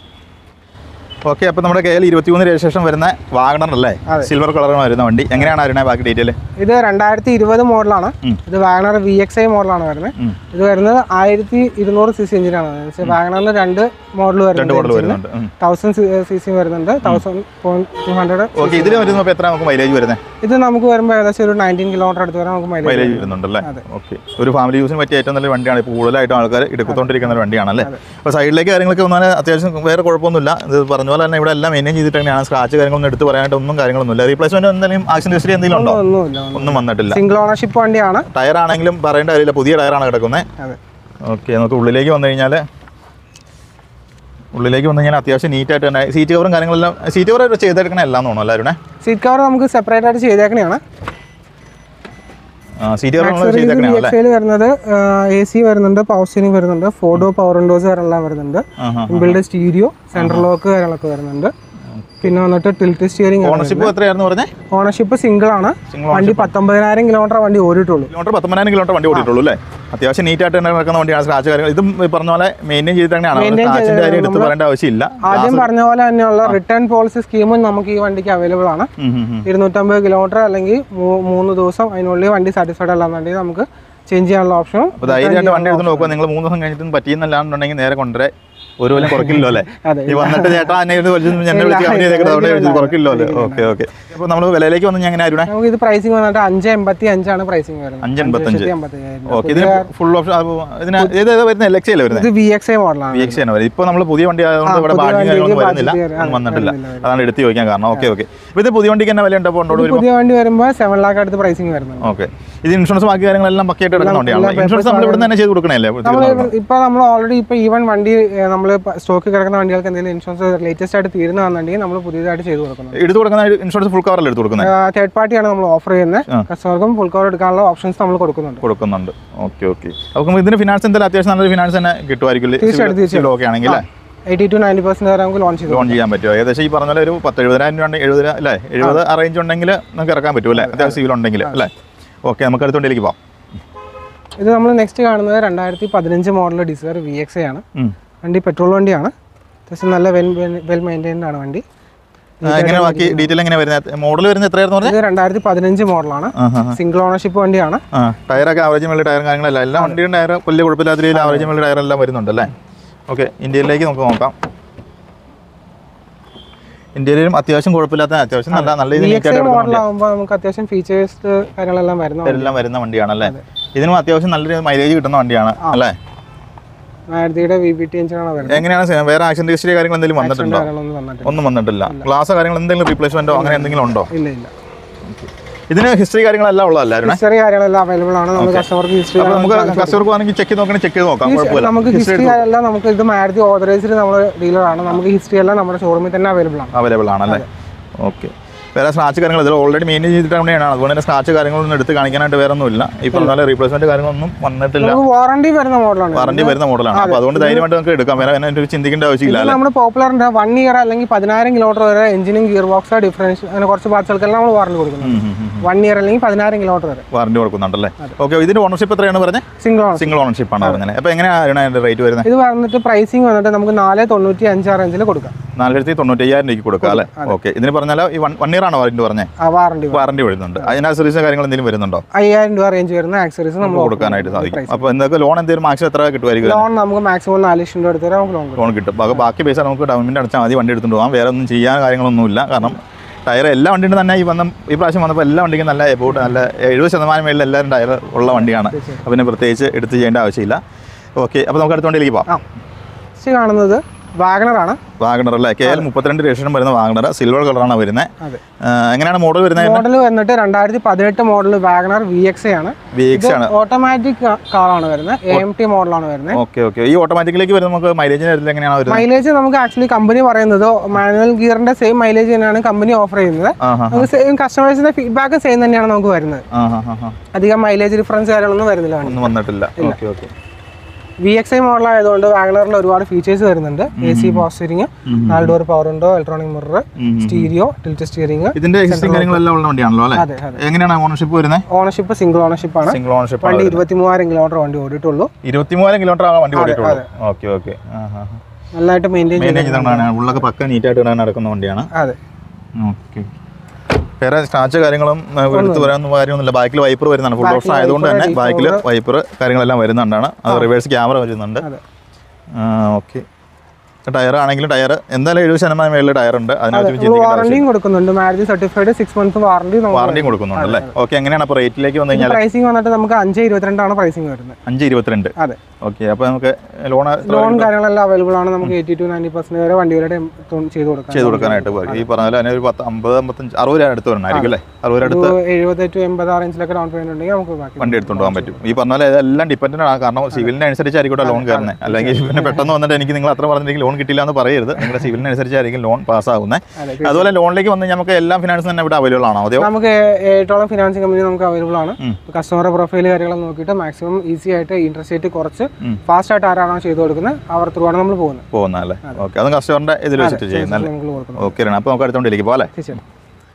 ഓക്കെ. അപ്പോൾ നമ്മുടെ കെ എൽ ഇരുപത്തിമൂന്ന് രജിസ്ട്രേഷൻ വരുന്ന വാഗണർ അല്ലേ? സിൽവർ കളറിന് വരുന്ന വണ്ടി എങ്ങനെയാണ് അരുണ ബാക്കി ഡീറ്റെയിൽ? ഇത് രണ്ടായിരത്തി ഇരുപത് മോഡലാണ്. ഇത് വാഗണർ വി എക്സ് ഐ മോഡലാണ് വരുന്നത്. ഇത് വരുന്നത് ആയിരത്തി ഇരുന്നൂറ് സി സി എഞ്ചിനാണ്. വാഗണറിന് രണ്ട് മോഡൽ വരുന്നുണ്ട്. തൗസൻഡ് സി സി വരുന്നുണ്ട്, തൗസൻഡ് പോയിന്റ് ടു ഹൺഡ്രഡ്. ഇതിൽ വരുമ്പോൾ എത്ര നമുക്ക് മൈലേജ് വരുന്നത്? ഇത് നമുക്ക് വരുമ്പോൾ ഏകദേശം ഒരു നയൻറ്റീൻ കിലോമീറ്റർ അടുത്ത് വരെ നമുക്ക് മൈലേജ് വരുന്നുണ്ടല്ലേ? ഓക്കെ. ഒരു ഫാമിലി യൂസിന് പറ്റിയ ഏറ്റവും നല്ല വണ്ടിയാണ്. ഇപ്പോൾ കൂടുതലായിട്ടും ആൾക്കാർ എടുത്തുകൊണ്ടിരിക്കുന്ന ഒരു വണ്ടിയാണല്ലേ? അപ്പോൾ സൈഡിലേക്ക് കാര്യങ്ങളൊക്കെ വന്നാൽ അത്യാവശ്യം വേറെ കുഴപ്പമൊന്നുമില്ല. ഇത് പറഞ്ഞു അതുപോലെ തന്നെ ഇവിടെ എല്ലാം മെയിൻറ്റെയിൻ ചെയ്തിട്ട് തന്നെയാണ്. സ്ക്രാച്ച് കാര്യങ്ങളൊന്നും എടുത്ത് പറയാനായിട്ട് ഒന്നും കാര്യങ്ങളൊന്നുമില്ല. റീപ്ലേസ്മെന്റ് എന്തെങ്കിലും ആക്സിഡന്റ് ഹിസ്റ്ററി എന്തെങ്കിലും ഉണ്ടോ? ഒന്നും വന്നിട്ടില്ല. സിംഗിൾ ഓണർഷിപ്പ് വണ്ടിയാണ്. ടയർ ആണെങ്കിലും പറയേണ്ട കാര്യമില്ല, പുതിയ ടയറാണ് കിടക്കുന്നത്. ഓക്കെ. നമുക്ക് ഉള്ളിലേക്ക് വന്നു കഴിഞ്ഞാൽ ഉള്ളിലേക്ക് വന്നു കഴിഞ്ഞാൽ അത്യാവശ്യം നീറ്റായിട്ട് തന്നെ സീറ്റ് കവറും കാര്യങ്ങളെല്ലാം. സീറ്റ് കവർ ചെയ്തെടുക്കണ എല്ലാം തോന്നുന്നു എല്ലാവരും. സീറ്റ് കവർ നമുക്ക് സെപ്പറേറ്റ് ആയിട്ട് ചെയ്തേക്കണതാണ്. സീറ്റ് കവർ വരുന്നത് എ സി വരുന്നുണ്ട്, പവർ സ്റ്റിയറിംഗ് വരുന്നുണ്ട്, ഫോർ ഡോർ പവർ വിൻഡോസ് കാര്യങ്ങളെല്ലാം വരുന്നുണ്ട്. ഇൻബിൽഡ് സ്റ്റീരിയോ, സെൻട്രൽ ലോക്ക് കാര്യങ്ങളൊക്കെ വരുന്നുണ്ട്. പിന്നെ വന്നിട്ട് ടിൽറ്റ് സ്റ്റിയറിംഗ്. ഓണർഷിപ്പ് എത്രയായിരുന്നു പറഞ്ഞേ? ഓണർഷിപ്പ് സിംഗിൾ ആണ്. വണ്ടി പത്തൊമ്പതിനായിരം കിലോമീറ്റർ വണ്ടി ഓടിയിട്ടുള്ളൂ. കിലോമീറ്റർ പത്തൊമ്പതിനായിരം കിലോമീറ്റർ വണ്ടി ഓടിയിട്ടുള്ളൂ അല്ലേ? അത്യാവശ്യം നീറ്റായിട്ട് തന്നെ നടക്കുന്ന വണ്ടിയാണ്. സ്ക്രാച്ച് കാര്യങ്ങൾ ഇതും പറഞ്ഞ പോലെ മെയിൻറ്റെയിൻ ചെയ്തിട്ടാണ്, എടുത്ത് പറയേണ്ട ആവശ്യമില്ല. ആദ്യം പറഞ്ഞ പോലെ തന്നെയുള്ള റിട്ടേൺ പോളിസി സ്കീമും നമുക്ക് ഈ വണ്ടിക്ക് അവൈലബിൾ ആണ്. ഇരുന്നൂറ്റമ്പത് കിലോമീറ്റർ അല്ലെങ്കിൽ മൂന്ന് ദിവസം അതിനുള്ളിൽ വണ്ടി സാറ്റിസ്ഫൈഡ് അല്ലാന്നുണ്ടെങ്കിൽ നമുക്ക് ചേഞ്ച് ചെയ്യാനുള്ള ഓപ്ഷനും. അപ്പോൾ ധൈര്യമായിട്ട് വണ്ടി എടുത്ത് നോക്കുക. നിങ്ങൾ മൂന്ന് ദിവസം കഴിഞ്ഞിട്ടും പറ്റിയെന്നല്ലാന്നുണ്ടെങ്കിൽ നേരെ കൊണ്ടുവരെ ഒരു പോലും കുറക്കില്ലോ അല്ലേ? ഈ വന്നിട്ട് ചേട്ടാ എന്നെ കുറക്കില്ലോ അല്ലേ? Okay okay. അപ്പോൾ നമ്മൾ വിലയിലേക്ക് വന്നു ഞാൻ നമുക്ക് ഇത് പ്രൈസിംഗ് വന്നിട്ട് അഞ്ച് എൺപത്തി അഞ്ചാണ് പ്രൈസിംഗ് വരുന്നത്. അഞ്ച് എൺപത്തഞ്ച്. ഓക്കെ. ഇതിന് ഫുൾ ഓപ്ഷൻ വരുന്നത് എൽ എക്സ് ഐ വരുന്നത്. വി എക്സ് ഐ മോഡലാണ്. വി എക്സ് ഐ ആണ് വരുന്നത്. ഇപ്പോൾ നമ്മൾ പുതിയ വണ്ടി ആയതുകൊണ്ട് ഇവിടെ ബാർഗിങ് കാര്യങ്ങളൊന്നും വരുന്നില്ല, വന്നിട്ടില്ല. അതാണ് എടുത്ത് ചോദിക്കാൻ കാരണം. Okay okay. ഇപ്പോൾ ഇത് പുതിയ വണ്ടിക്ക് തന്നെ വില ഉണ്ടപ്പോൾ പുതിയ വണ്ടി വരുമ്പോൾ സെവൻ ലാക്ക് അടുത്ത് പ്രൈസിംഗ് വരുന്നത്. ഓക്കെ. ഇത് ഇൻഷുറൻസ് ബാക്കി കാര്യങ്ങളെല്ലാം പക്കയായിട്ട് എടുക്കുന്ന വണ്ടിയാണ്. ഇൻഷുറൻസ് നമ്മൾ ഇവിടെ തന്നെ ചെയ്ത് കൊടുക്കണല്ലേ? ഇപ്പോൾ നമ്മൾ ഓൾറെഡി ഇപ്പോൾ ഈവൻ വണ്ടി നമ്മൾ സ്റ്റോക്ക് കിടക്കുന്ന വണ്ടികൾക്ക് എന്തെങ്കിലും ഇൻഷുറൻസ് ലേറ്റസ്റ്റ് ആയിട്ട് തീരുന്നതാണെന്നുണ്ടെങ്കിൽ നമ്മൾ പുതിയതായിട്ട് ചെയ്ത് കൊടുക്കുന്നത്. എടുത്ത് കൊടുക്കുന്ന ഇൻഷുറൻസ് ഫുൾ കവർ എടുത്ത് കൊടുക്കുന്നത്. തേർഡ് പാർട്ടിയാണ് നമ്മൾ ഓഫർ ചെയ്യുന്നത്. കസ്റ്റമർക്കും ഫുൾ കവർ എടുക്കാനുള്ള ഓപ്ഷൻസ് നമ്മൾ കൊടുക്കുന്നുണ്ട് കൊടുക്കുന്നുണ്ട് ഓക്കെ ഓക്കെ. അപ്പോൾ ഇതിന് ഫിനാൻസ് എന്തായാലും അത്യാവശ്യം നല്ലൊരു ഫിനാൻസ് തന്നെ കിട്ടുമായിരിക്കും. തീർച്ചയായിട്ടും തീർച്ചയായിട്ടും. ഓക്കെ ആണെങ്കിൽ എയ്റ്റി ടു നയൻറ്റി പെർസെന്റ് വരെ നമുക്ക് ലോൺ ചെയ്ത് ലോൺ ചെയ്യാൻ പറ്റുമോ? ഏകദേശം ഈ പറഞ്ഞാൽ ഒരു പത്ത് എഴുപതിനായിരം രൂപ എഴുപത് അല്ലേ എഴുപത് അറേഞ്ച് ഉണ്ടെങ്കിൽ നമുക്ക് ഇറക്കാൻ പറ്റുമോ അല്ലേ? അത്യാവശ്യം സിവിൽ ഉണ്ടെങ്കിൽ അല്ലേ? ഓക്കെ. നമുക്ക് അടുത്തോണ്ടിലേക്ക് പോവാം. ഇത് നമ്മൾ നെക്സ്റ്റ് കാണുന്നത് രണ്ടായിരത്തി പതിനഞ്ച് മോഡൽ ഡിസയർ വി എക്സ് ആണ്. വണ്ടി പെട്രോൾ വണ്ടിയാണ്. അത്യാവശ്യം നല്ല വെൽ വെൽ മെയിൻറ്റെയിൻഡ് ആണ് വണ്ടി. മോഡൽ വരുന്നത് എത്രയായിരുന്നു പറഞ്ഞത്? രണ്ടായിരത്തി പതിനഞ്ച് മോഡലാണ്. സിംഗിൾ ഓണർഷിപ്പ് വണ്ടിയാണ്. ടയറൊക്കെ ആവറേജ് മേളിൽ ടയർ കാര്യങ്ങളല്ല, എല്ലാ വണ്ടിയും ടയർ വലിയ കുഴപ്പമില്ലാത്ത രീതിയിൽ ആവറേജ് മേളിൽ ടയർ എല്ലാം വരുന്നുണ്ട് അല്ലേ? ഓക്കെ. ഇന്ത്യയിലേക്ക് നമുക്ക് നോക്കാം. Interior അത്യാവശ്യം കുഴപ്പമില്ലാത്ത അത്യാവശ്യം നല്ല നല്ല രീതിയിൽ നീറ്റായിട്ട് മോഡലാവുമ്പോൾ നമുക്ക് അത്യാവശ്യം ഫീച്ചേഴ്സ് കാര്യങ്ങളെല്ലാം വരുന്ന എല്ലാം വരുന്ന വണ്ടിയാണല്ലേ. ഇതിനും അത്യാവശ്യം നല്ല മൈലേജ് കിട്ടുന്ന വണ്ടിയാണ് അല്ലേ. മാരുതിയുടെ വിബിടി എഞ്ചിൻ ആണ് വരുന്നത്. എങ്ങനെയാണ് വേറെ ആക്ഷൻ ഹിസ്റ്ററി കാര്യങ്ങൾ എന്തെങ്കിലും വന്നിട്ടുണ്ടോ? ഒന്നും വന്നിട്ടില്ല. ഗ്ലാസ് കാര്യങ്ങൾ എന്തെങ്കിലും റീപ്ലേസ്മെന്റോ അങ്ങനെ എന്തെങ്കിലും ഉണ്ടോ? ഇല്ല ഇല്ല. ഇതിന് ഹിസ്റ്ററി കാര്യങ്ങളെല്ലാം ഉള്ളതല്ലായിരുന്നു. ഹിസ്റ്ററി കാര്യങ്ങളെല്ലാം അവൈലബിൾ ആണ്. നമ്മൾ കസ്റ്റമർക്ക് ഹിസ്റ്ററി അപ്പോൾ നമുക്ക് കസ്റ്റമർക്ക് ആണെങ്കിൽ ചെക്ക് നോക്കണം ചെക്ക് ചെയ്ത് നോക്കാം. കുഴപ്പമില്ല. നമുക്ക് ഹിസ്റ്ററി എല്ലാം നമുക്ക് ഇത് മാരുതി ഓതറൈസ്ഡ് നമ്മൾ ഡീലറാണ്. നമുക്ക് ഹിസ്റ്ററി എല്ലാം നമ്മുടെ ഷോറൂമിൽ തന്നെ അവൈലബിൾ ആണ്. അവൈലബിൾ ആണ് അല്ലേ. ഓക്കേ. വേറെ സ്ക്രാച്ച് കാര്യങ്ങൾ ഇതിൽ ഓൾറെഡി മെയിൻറ്റെയിൻ ചെയ്തിട്ടാണ്. അതുകൊണ്ട് തന്നെ സ്ക്രാച്ച് കാര്യങ്ങളൊന്നും എടുത്ത് കാണിക്കാനായിട്ട് വേറെ ഒന്നുമില്ല. ഇപ്പോൾ നല്ല റീപ്ലേസ്മെന്റ് കാര്യങ്ങളൊന്നും വന്നിട്ടില്ല. വാറണ്ടി വരുന്ന മോഡലാണ്. വാറണ്ടി വരുന്ന മോഡലാണ്. അപ്പോൾ അതുകൊണ്ട് ധൈര്യമായിട്ട് നമുക്ക് എടുക്കാം. വേറെ അതിനൊരു ചിന്തിക്കേണ്ട ആവശ്യമില്ല. നമ്മൾ പോപ്പുലറിന്റെ വൺ ഇയർ അല്ലെങ്കിൽ പതിനായിരം കിലോമീറ്റർ വരെ എഞ്ചിനും ഗിയർ ബോക്സ് ഡിഫറൻസ് അങ്ങനെ കുറച്ച് പാർട്സുകൾക്കെല്ലാം നമ്മൾ വാറണ്ടി കൊടുക്കുന്നുണ്ട്. വൺ ഇയർ അല്ലെങ്കിൽ പതിനായിരം കിലോമീറ്റർ വരെ വാറണ്ടി കൊടുക്കുന്നുണ്ടല്ലേ. ഓക്കെ. ഇതിന്റെ ഓണർഷിപ്പ് എത്രയാണ് പറഞ്ഞത്? സിംഗിൾ സിംഗിൾ ഓണർഷിപ്പ് ആണ് പറഞ്ഞത്. അപ്പോൾ എങ്ങനെയാണ് റേറ്റ് വരുന്നത്? ഇത് വന്നിട്ട് പ്രൈസിംഗ് വന്നിട്ട് നമുക്ക് നാല് തൊണ്ണൂറ്റി അഞ്ചാറ് റേഞ്ചിൽ കൊടുക്കാം. നാലായിരത്തി തൊണ്ണൂറ്റി അയ്യായിരം രൂപയ്ക്ക് കൊടുക്കുക അല്ലേ. ഓക്കെ. ഇതിന് പറഞ്ഞാലോ ഈ വൺ ഇയർ ആണോ വാറണ്ടി പറഞ്ഞത്? വാറണ്ടി വരുന്നുണ്ട്. അതിന് ആക്സറീസ് കാര്യങ്ങൾ എന്തെങ്കിലും വരുന്നുണ്ടോ? അയ്യായിരം രൂപ റേഞ്ച് വരുന്ന ആക്സറീസ് നമ്മൾ കൊടുക്കാനായിട്ട് സാധിക്കും. അപ്പോൾ എന്തൊക്കെ ലോൺ എന്തെങ്കിലും മാക്സിമം എത്ര കിട്ടുമായിരിക്കും? ലോൺ നമുക്ക് മാക്സിമം നാല് ലക്ഷം രൂപ എടുത്ത് തരാം. ലോൺ ലോൺ കിട്ടും. ബാക്കി പൈസ നമുക്ക് ഡൗൺ പേയ്മെന്റ് അടച്ചാൽ മതി. വണ്ടി എടുത്തുകൊണ്ട് പോകാം. വേറെ ഒന്നും ചെയ്യാൻ കാര്യങ്ങളൊന്നുമില്ല. കാരണം ടയർ എല്ലാ വണ്ടിയും തന്നെ ഈ വന്ന ഈ പ്രാവശ്യം വന്നപ്പോൾ എല്ലാ വണ്ടിക്കും നല്ല എബൌട്ട് നല്ല എഴുപത് ശതമാനം മേളിൽ എല്ലാവരും ടയർ ഉള്ള വണ്ടിയാണ്. അപ്പോൾ പിന്നെ പ്രത്യേകിച്ച് എടുത്ത് ചെയ്യേണ്ട ആവശ്യമില്ല. ഓക്കെ. അപ്പോൾ നമുക്ക് അടുത്ത വണ്ടിയിലേക്ക് പോകാം. കാണുന്നത് വാഗണർ ആണ്. വാഗണർ അല്ലേ. കെ എൽ മുപ്പത്തിരണ്ട് രജിസ്ട്രേഷൻ വരുന്ന വാഗണർ സിൽവർ കളറാണ് വരുന്നത്. എങ്ങനെയാണ് മോഡൽ വരുന്നത്? മോഡൽ വന്നിട്ട് രണ്ടായിരത്തി പതിനെട്ട് മോഡൽ വാഗണർ വി എക്സ് ആണ്. വി എക്സ് ആണ്. ഓട്ടോമാറ്റിക് കാറാണ് വരുന്നത്. എ എം ടി മോഡലാണ് വരുന്നത്. Okay okay. ഈ ഓട്ടോമാറ്റിക്കിലേക്ക് വരുന്നത് നമുക്ക് മൈലേജിന് വരുന്നത് എങ്ങനെയാണ് വരുന്നത്? മൈലേജ് നമുക്ക് ആക്ച്വലി കമ്പനി പറയുന്നത് മാനുവൽ ഗിയറിന്റെ സെയിം മൈലേജ് തന്നെയാണ് കമ്പനി ഓഫർ ചെയ്യുന്നത്. നമുക്ക് സെയിം കസ്റ്റമേഴ്സിന്റെ ഫീഡ്ബാക്ക് സെയിം തന്നെയാണ് നമുക്ക് വരുന്നത്. അധികം മൈലേജ് ഡിഫറൻസ് കാര്യങ്ങളൊന്നും വരുന്നില്ല. ഒന്നും വന്നിട്ടില്ല. Okay okay. V X I മോഡലായതുകൊണ്ട് വാഗണറിൽ ഒരുപാട് ഫീച്ചേഴ്സ് വരുന്നുണ്ട്. എ സി പവർ സ്റ്റിയറിംഗ്, നാല് door power window, electronic mirror, stereo, tilt steering. ഇതിന്റെ എക്സിസ്റ്റിംഗ് കാര്യങ്ങളെല്ലാം ഉള്ള വണ്ടിയാണല്ലോ അല്ലേ. അതെ അതെ. എങ്ങനെയാണ് ഓണർഷിപ്പ് വരുന്നത്? ഓണർഷിപ്പ് സിംഗിൾ ഓണർഷിപ്പ് ആണ്. Single ownership. വണ്ടി ഇരുപത്തിമൂവായിരം കിലോമീറ്റർ വണ്ടി ഓടിയിട്ടുള്ളൂ. ഇരുപത്തിമൂവായിരം കിലോമീറ്റർ ആണ് വണ്ടി ഓടിയിട്ടുള്ളൂ. Okay okay. നല്ലതായിട്ട് മെയിൻറ്റെയിൻ ചെയ്തിട്ടാണ്. ഉള്ളൊക്കെ പക്ക നീറ്റായിട്ട് ഇടാൻ നടക്കുന്ന വണ്ടിയാണ്. അതെ. ഓക്കെ. വേറെ സ്റ്റാച്ച് കാര്യങ്ങളും എടുത്ത് വരാനൊന്നും കാര്യമൊന്നുമില്ല. ബാക്കിൽ വൈപ്പർ വരുന്നതാണ്. ഫുൾ ഓപ്ഷൻ ആയതുകൊണ്ട് തന്നെ ബാക്കിൽ വൈപ്പർ കാര്യങ്ങളെല്ലാം വരുന്നുണ്ടാണ്. അത് റിവേഴ്സ് ക്യാമറ വരുന്നുണ്ട്. ഓക്കെ. ടയർ ആണെങ്കിലും ടയർ എന്തായാലും എഴുപത് ശതമാനം മേളിൽ ടയർ ഉണ്ട്. അതിനകത്ത് വാറണ്ടിയും കൊടുക്കുന്നുണ്ട്. Maruti certified six months warranty വാറണ്ടിയും കൊടുക്കുന്നുണ്ട് അല്ലേ. ഓക്കെ. എങ്ങനെയാണ് അപ്പോൾ റേറ്റിലേക്ക് വന്നു കഴിഞ്ഞാൽ? പ്രൈസിംഗ് വന്നിട്ട് നമുക്ക് അഞ്ച് ഇരുപത്തിരണ്ടാണ് പ്രൈസിംഗ് വരുന്നത്. അഞ്ച് ഇരുപത്തിരണ്ട്. അതെ. ഓക്കെ. അപ്പോൾ നമുക്ക് ലോൺ ലോൺ കാര്യങ്ങളെല്ലാം അവൈലബിൾ ആണ്. നമുക്ക് എയ്റ്റി ടു നയൻറ്റി പെർസെന്റ് വരെ വണ്ടികളുടെ ചെയ്ത് കൊടുക്കാം ചെയ്ത് കൊടുക്കാനായിട്ട് പോയി. ഈ പറഞ്ഞാൽ അതിന് ഒരു പത്ത് അമ്പത് അമ്പത്തഞ്ച് അറുപതിനായിരം അടുത്ത് വരണമായിരിക്കും അല്ലേ. അറുപതിനടുത്ത് എഴുപത് ടു എൺപത് ആ റേഞ്ചിലൊക്കെ ഡൗൺ പേയ്മെന്റ് ഉണ്ടെങ്കിൽ നമുക്ക് വണ്ടി എടുത്തുകൊണ്ട് പോകാൻ പറ്റും. ഈ പറഞ്ഞാൽ ഇതെല്ലാം ഡിപ്പെൻഡന്റ് ആണ്. കാരണം സിവിലിന് അനുസരിച്ചായിരിക്കും ലോൺ കയറുന്നത്. അല്ലെങ്കിൽ പിന്നെ പെട്ടെന്ന് വന്നിട്ട് എനിക്ക് നിങ്ങൾ അത്ര പറഞ്ഞിട്ടുണ്ടെങ്കിൽ ലോൺ കിട്ടില്ല എന്ന് പറയരുത്. നിങ്ങളുടെ സിവിലിനനുസരിച്ചായിരിക്കും ലോൺ പാസ് ആകുന്നത്. അതുപോലെ ലോണിലേക്ക് വന്ന് നമുക്ക് എല്ലാ ഫിനാൻസും തന്നെ ഇവിടെ അവൈലബിൾ ആണോ? അതെ, നമുക്ക് ഏഴോളം ഫിനാൻസിംഗ് കമ്പനി നമുക്ക് അവൈലബിൾ ആണ്. കസ്റ്റമറുടെ പ്രൊഫൈൽ കാര്യങ്ങൾ നോക്കിയിട്ട് മാക്സിമം ഈസി ആയിട്ട് ഇൻട്രസ്റ്റ് റേറ്റ് കുറച്ച് ഫാസ്റ്റ് ആയിട്ട് ആരാണോ ചെയ്ത് കൊടുക്കുന്നത് അവർ ത്രൂ ആണ് നമ്മൾ പോകുന്നത് പോകുന്നത് അല്ലേ. ഓക്കെ. അത് കസ്റ്റമറിന്റെ ഇതിൽ വെച്ചിട്ട് ചെയ്യുന്നത്. ഓക്കെ. അപ്പോൾ നമുക്ക് അടുത്തോണ്ടിരിക്കും പോലെ.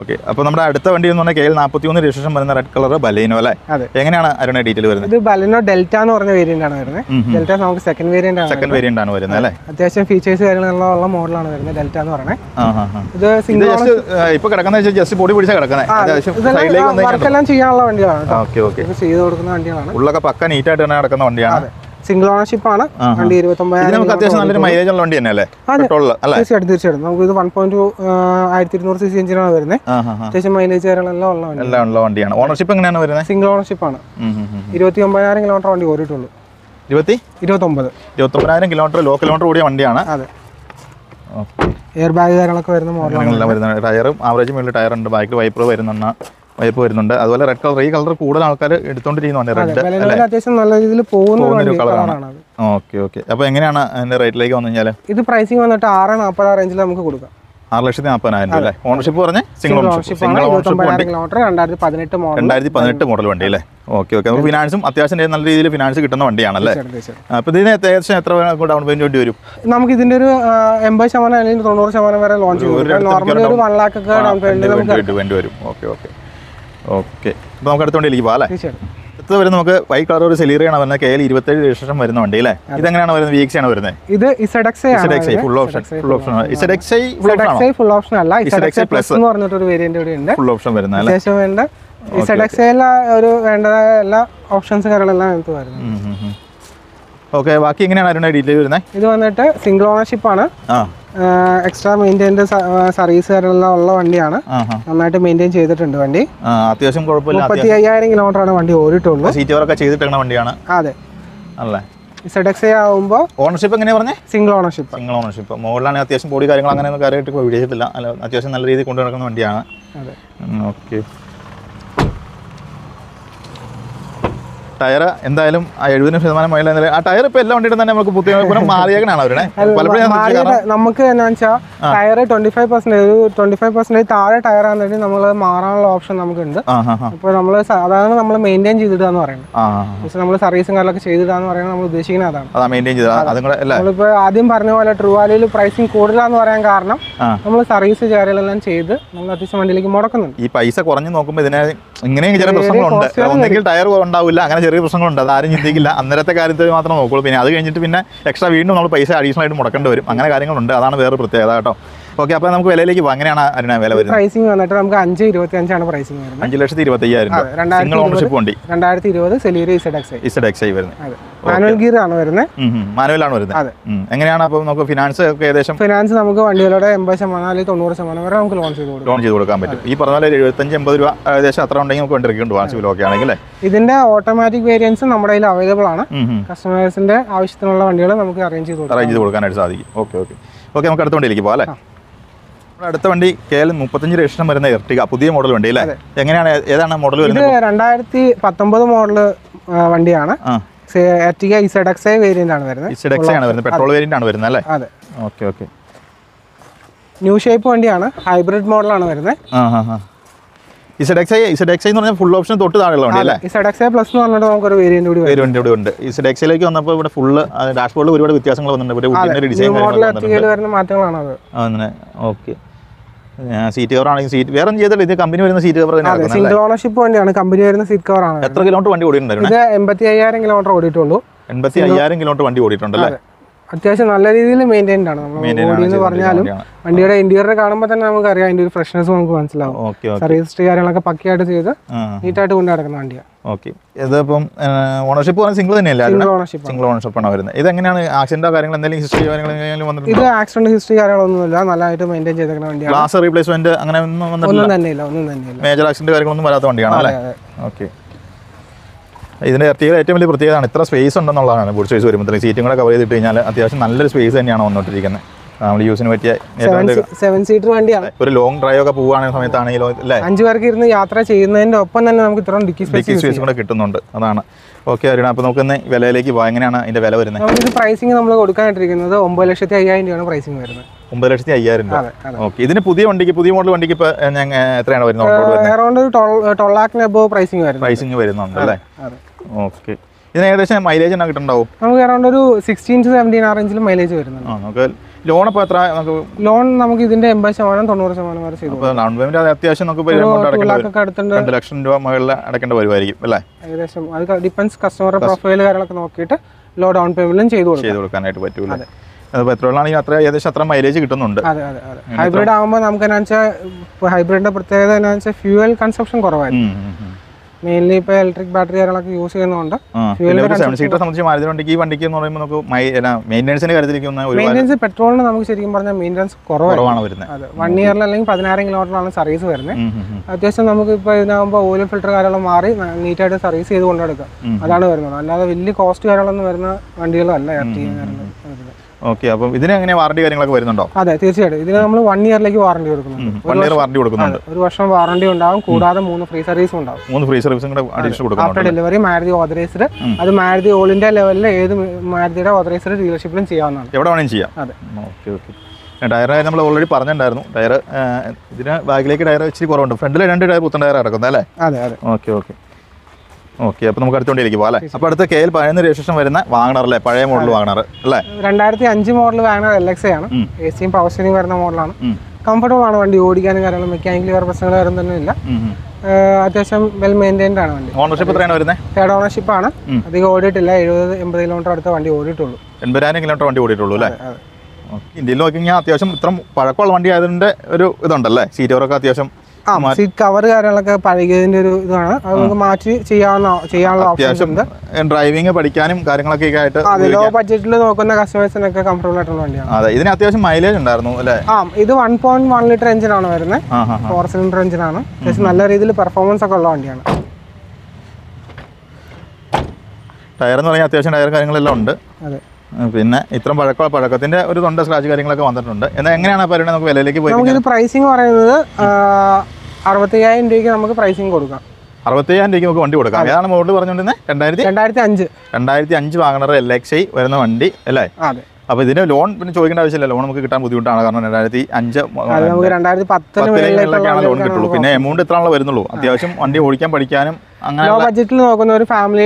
ഓക്കെ. അപ്പോൾ നമ്മുടെ അടുത്ത വണ്ടി എന്ന് പറഞ്ഞാൽ കെ എൽ നാൽപ്പത്തിമൂന്ന് രജിസ്ട്രേഷൻ വരുന്ന റെഡ് കളർ ബലേനോ അല്ലേ. എങ്ങനെയാണ് അരുണ ഡീറ്റെയിൽ വരുന്നത്? ഇത് ബലേനോ ഡെൽറ്റ എന്ന് പറഞ്ഞ വേരിയന്റ് ആണ് വരുന്നത്. ഡെൽറ്റ നമുക്ക് സെക്കൻഡ് വേരിയന്റ് ആണ്. സെക്കൻഡ് വേരിയന്റ് ആണ് വരുന്നത് അല്ലേ. അത്യാവശ്യം ഫീച്ചേഴ്സ് കാര്യങ്ങളുള്ള മോഡലാണ് വരുന്നത് ഡെൽറ്റ എന്ന് പറയുന്നത്. ഇത് സിംഗിൾ ജസ്റ്റ് ഇപ്പോൾ കിടക്കുന്നത് ജസ്റ്റ് പൊടി പിടിച്ചാൽ കിടക്കുന്നത്. വർക്കെല്ലാം ചെയ്യാനുള്ള വണ്ടിയാണ്. Okay okay. ചെയ്ത് കൊടുക്കുന്ന വണ്ടികളാണ്. ഉള്ളൊക്കെ പക്ക നീറ്റായിട്ട് തന്നെ നടക്കുന്ന വണ്ടിയാണ്. സിംഗിൾ ഓണർഷിപ്പ് ആണ്. വണ്ടി ഇരുപത്തൊമ്പതിനായിരം. നമുക്ക് അത്യാവശ്യം നല്ലൊരു മൈലേജ് ഉള്ള വണ്ടി തന്നെയല്ലേ. തീർച്ചയായിട്ടും തീർച്ചയായിട്ടും നമുക്ക് ഇത് വൺ പോയിന്റ് ആയിരത്തി ഇരുന്നൂറ് സി സി എഞ്ചിനാണ് വരുന്നത്. അത്യാവശ്യം മൈലേജ് കാര്യങ്ങളെല്ലാം ഉള്ള വണ്ടി എല്ലാം ഉള്ള വണ്ടിയാണ്. ഓണർഷിപ്പ് എങ്ങനെയാണ് വരുന്നത്? സിംഗിൾ ഓണർഷിപ്പ് ആണ്. ഇരുപത്തി ഒമ്പതിനായിരം കിലോമീറ്റർ വണ്ടി ഓടിയിട്ടുള്ളൂ. ഇരുപത്തി ഇരുപത്തൊമ്പത് ഇരുപത്തൊമ്പതിനായിരം കിലോമീറ്റർ ലോ കിലോമീറ്റർ കൂടിയ വണ്ടിയാണ്. അതെ. എയർ ബാഗ് കാര്യങ്ങളൊക്കെ വരുന്ന മോഡലുകളെല്ലാം വരുന്നുണ്ട്. ടയറും ആവറേജ് മേളിൽ ടയറുണ്ട്. ബാക്കിൽ വൈപ്പർ വരുന്ന വൈപ്പ് വരുന്നുണ്ട്. അതുപോലെ റെഡ് കളർ ഈ കളർ കൂടുതൽ ആൾക്കാർ എടുത്തോണ്ടിരിക്കുന്നുണ്ട്. റെഡ് അത്യാവശ്യം നല്ല രീതിയിൽ പോകുന്ന കളറാണ്. Okay okay. അപ്പോൾ എങ്ങനെയാണ് അതിന്റെ റേറ്റിലേക്ക് വന്നു കഴിഞ്ഞാൽ? ഇത് പ്രൈസിംഗ് വന്നിട്ട് ആറ് നാൽപ്പത് റേഞ്ചിൽ നമുക്ക് കൊടുക്കാം. ആറ് ലക്ഷത്തി നാൽപ്പതിനായിരം അല്ലേ. ഓണർഷിപ്പ് പറഞ്ഞ സിംഗിൾ ഓണർഷിപ്പ് കിലോമീറ്റർ രണ്ടായിരത്തി പതിനെട്ട് മോഡൽ രണ്ടായിരത്തി പതിനെട്ട് മോഡൽ വണ്ടി അല്ലേ. Okay okay. അപ്പോൾ ഫിനാൻസും അത്യാവശ്യം നല്ല രീതിയിൽ ഫിനാൻസ് കിട്ടുന്ന വണ്ടിയാണല്ലേ. അപ്പോൾ ഇതിന് ഏകദേശം എത്ര ഡൗൺ പേയ്മെന്റ് വേണ്ടി വരും? നമുക്ക് ഇതിന്റെ ഒരു എൺപത് ശതമാനം അല്ലെങ്കിൽ തൊണ്ണൂറ് ശതമാനം വരെ ലോഞ്ച് നോർമലി ഒരു വൺ ലാക്ക് ഒക്കെ ഡൗൺ പേയ്മെന്റ് വേണ്ടി വരും. Okay okay. ഓക്കെ. അപ്പോൾ നമുക്ക് അടുത്തോണ്ടിരിക്കും പോകാം അല്ലേ. അടുത്ത് വരുന്നത് നമുക്ക് വൈറ്റ് കളർ ഒരു സെലീറിയാണ് വരുന്നത്. കെ എൽ ഇരുപത്തേഴ് രജിസ്ട്രേഷൻ വരുന്ന വണ്ടി അല്ലേ. ഇതെങ്ങനെയാണ് വരുന്നത്? വി എക്സ് ആണ് വരുന്നത്. ഇത് Z X Z X full option full option Z X Z X full option അല്ല ഇസഡെക്സ് പ്ലസ് എന്ന് പറഞ്ഞിട്ട് ഒരു വേരിയന്റ് കൂടി ഉണ്ട്. ഫുൾ ഓപ്ഷൻ വരുന്നത് അല്ലേ. ശേഷം വേണ്ട ഇസഡെക്സ് എല്ലാ ഒരു വേണ്ടതായ എല്ലാ ഓപ്ഷൻസും കാര്യങ്ങളെല്ലാം നമുക്ക് വരുന്നത്. ഓക്കെ. ബാക്കി എങ്ങനെയാണ് അതിന്റെ ഡീറ്റെയിൽ വരുന്നത്? ഇത് വന്നിട്ട് സിംഗിൾ ഓണർഷിപ്പ് ആണ്. extra maintenance service maintain ownership single ownership. Single ownership. Okay. Tire, and I didn't feel my land. Tire pell on it and then I could put a Maria and Namaka tire twenty five percent, twenty five percent tire, tire and then Namara option Namkunda. Namala maintains the Danoran. Namala are racing like Shady Danoran, the Shina. I maintain Adim Parnola, True Valley pricing Kodan or Angarna. Namala are racing and Shade, Namatis Mandelic Moroccan. If I is a Koran, Nokum, okay, I am going to Wagner. Pricing on the Trump and pricing. Single ownership only. And I think the salary is a tax saver. Manuel Girano, Manuel Anor. Angana finance, finance Namago and Yellow Embassy Manalik or Samana. Don't you come back? People are the surrounding country. Isn't there automatic variants and umbrella available? Customers in there, Ashton and Yellow arranges. Okay, okay. Okay, I'm going to go to K L thirteen registration model. Model. Okay, okay. New shape hybrid model. Is it a full option? Is it plus no variant? Is it a full dashboard with the model? Okay. Seat around seat. Where are the company in the seat? Single ownership point and a company in the seat car. That's why I don't want to do it. Empathy, I don't want to do it. Empathy, I don't want to do it. Attention already maintained. And here in India, Karama freshness on one's love. Okay, sorry, stay like a packet together. It had to okay. Is the ownership or single ownership? Single ownership. Is there any accident and the history? Either accident history around the land to maintain the last replacement. Major accident on the marathon. Okay. Isn't it a relatively pretty and a space on the Nolan? I would say, so the seating like a very another space and Yano not taken. I'm using it seven seat to India. Very long, dry up one and Hamitani. And you are giving the Yatra chain and open and I'm going to kiss the okay, Renapanokan, Valaki, Wangana in the Valor. The pricing and Amloka and the Umbolashia and your pricing. Umbolashia year in the okay. Isn't it Pudi and Dikipudi want to keep a trend over around Tolaknabo pricing? Pricing very non. Okay. In addition, mileage and I don't know. I'm around sixteen to seventeen orange mileage. Loan Patra loan Namaki in the embassy or on or some other city. Loan depends customer profile, low down payment, and Petrolani Atra, the Shatra mileage. Hybrid armor, I'm going to hybrid and fuel consumption. Mainly electric battery are like using on the fuel seven seater. Something I don't give and give my maintenance and maintenance petrol and I'm sitting on the maintenance corona. One year long, Padanaring lot on a service. Just a number oil filter alamari, needed a service. Another will cost you around and deal. Okay, but we didn't have warranty. We didn't one year like warranty. One year warranty. We have warranty on free service. Free service after delivery, marriage authorized. That's marriage all India level. Marriage authorized dealership. Okay, okay. And I already parned tire. Didn't like it. I actually go around friendly and I put on the tire. Okay, okay. Okay, appo namukku aduthondi irikku pole. Appo adutha K L eleven registration varuna Wagner alle, palaye model Wagner alle. two thousand five model Wagner L X A aanu. A C um power steering varuna model aanu. Comfortable aanu vandi odikanum kariyallam mechanically vera prashangal varundannu illa. Athesham well maintained aanu vandi. Ownership ethrayana varune? Third ownership aanu. Adhigam odittilla seventy eighty km adutha vandi odittullu. eighty thousand km vandi odittullu alle. Okay, indil nokkiyal athesham ithram palakkulla vandi ayadunde oru idundalla. Seat overka athesham seat cover കാര്യങ്ങളൊക്കെ പഴകിയതിന്റെ ഒരു ഇതാണ്, അത് നമുക്ക് മാറ്റി ചെയ്യാവുന്ന ചെയ്യാനുള്ള options ഉണ്ട്. ഡ്രൈവിംഗ് പഠിക്കാനും കാര്യങ്ങളൊക്കെ ആയിട്ട് ലോ ബഡ്ജറ്റിൽ നോക്കുന്ന കസ്റ്റമേഴ്സിനൊക്കെ കംഫർട്ടബിൾ ആയിട്ടുള്ള വണ്ടിയാണ്. അതെ, ഇതിന് അത്യാവശ്യം മൈലേജ് ഉണ്ടായിരുന്നു അല്ലേ? ആ, ഇത് വൺ പോയിന്റ് വൺ ലിറ്റർ എഞ്ചിനാണ് വരുന്നത്, ഫോർ സിലിണ്ടർ എഞ്ചിനാണ്. അത്യാവശ്യം നല്ല രീതിയിൽ പെർഫോമൻസ് ഒക്കെ ഉള്ള വണ്ടിയാണ്. ടയർ എന്ന് പറഞ്ഞാൽ അത്യാവശ്യം ടയർ കാര്യങ്ങളെല്ലാം ഉണ്ട്. അതെ, പിന്നെ ഇത്ര പഴക്ക പഴക്കത്തിന്റെ ഒരു തൊണ്ട സ്ക്രാച്ച് കാര്യങ്ങളൊക്കെ വന്നിട്ടുണ്ട്. എന്നാൽ എങ്ങനെയാണ് പരിപാടി? നമുക്ക് വിലയിലേക്ക് പോയി നമുക്ക് പ്രൈസിങ് പറയുന്നത് അറുപത്തയ്യായിരം രൂപയ്ക്ക് നമുക്ക് പ്രൈസിങ് കൊടുക്കാം. അറുപത്തയ്യായിരം രൂപയ്ക്ക് നമുക്ക് വണ്ടി കൊടുക്കാം. ഏതാണ് മോഡൽ പറഞ്ഞുകൊണ്ടിരുന്നത്? രണ്ടായിരത്തി രണ്ടായിരത്തി അഞ്ച് രണ്ടായിരത്തി അഞ്ച് വാഗണർ എൽ എക്സ് ഐ വരുന്ന വണ്ടി അല്ലേ? അതെ. അപ്പോൾ ഇതിന് ലോൺ പിന്നെ ചോദിക്കേണ്ട ആവശ്യമില്ല, ലോൺ നമുക്ക് കിട്ടാൻ ബുദ്ധിമുട്ടാണ്. കാരണം രണ്ടായിരത്തി അഞ്ച് രണ്ടായിരത്തി പത്തിലൊക്കെയാണ് ലോൺ കിട്ടുള്ളൂ. പിന്നെ എമൗണ്ട് ഇത്രയാണല്ലോ വരുന്നുള്ളൂ. അത്യാവശ്യം വണ്ടി ഓടിക്കാൻ പഠിക്കാനും അങ്ങനെ ബഡ്ജറ്റിൽ നോക്കുന്ന ഒരു ഫാമിലി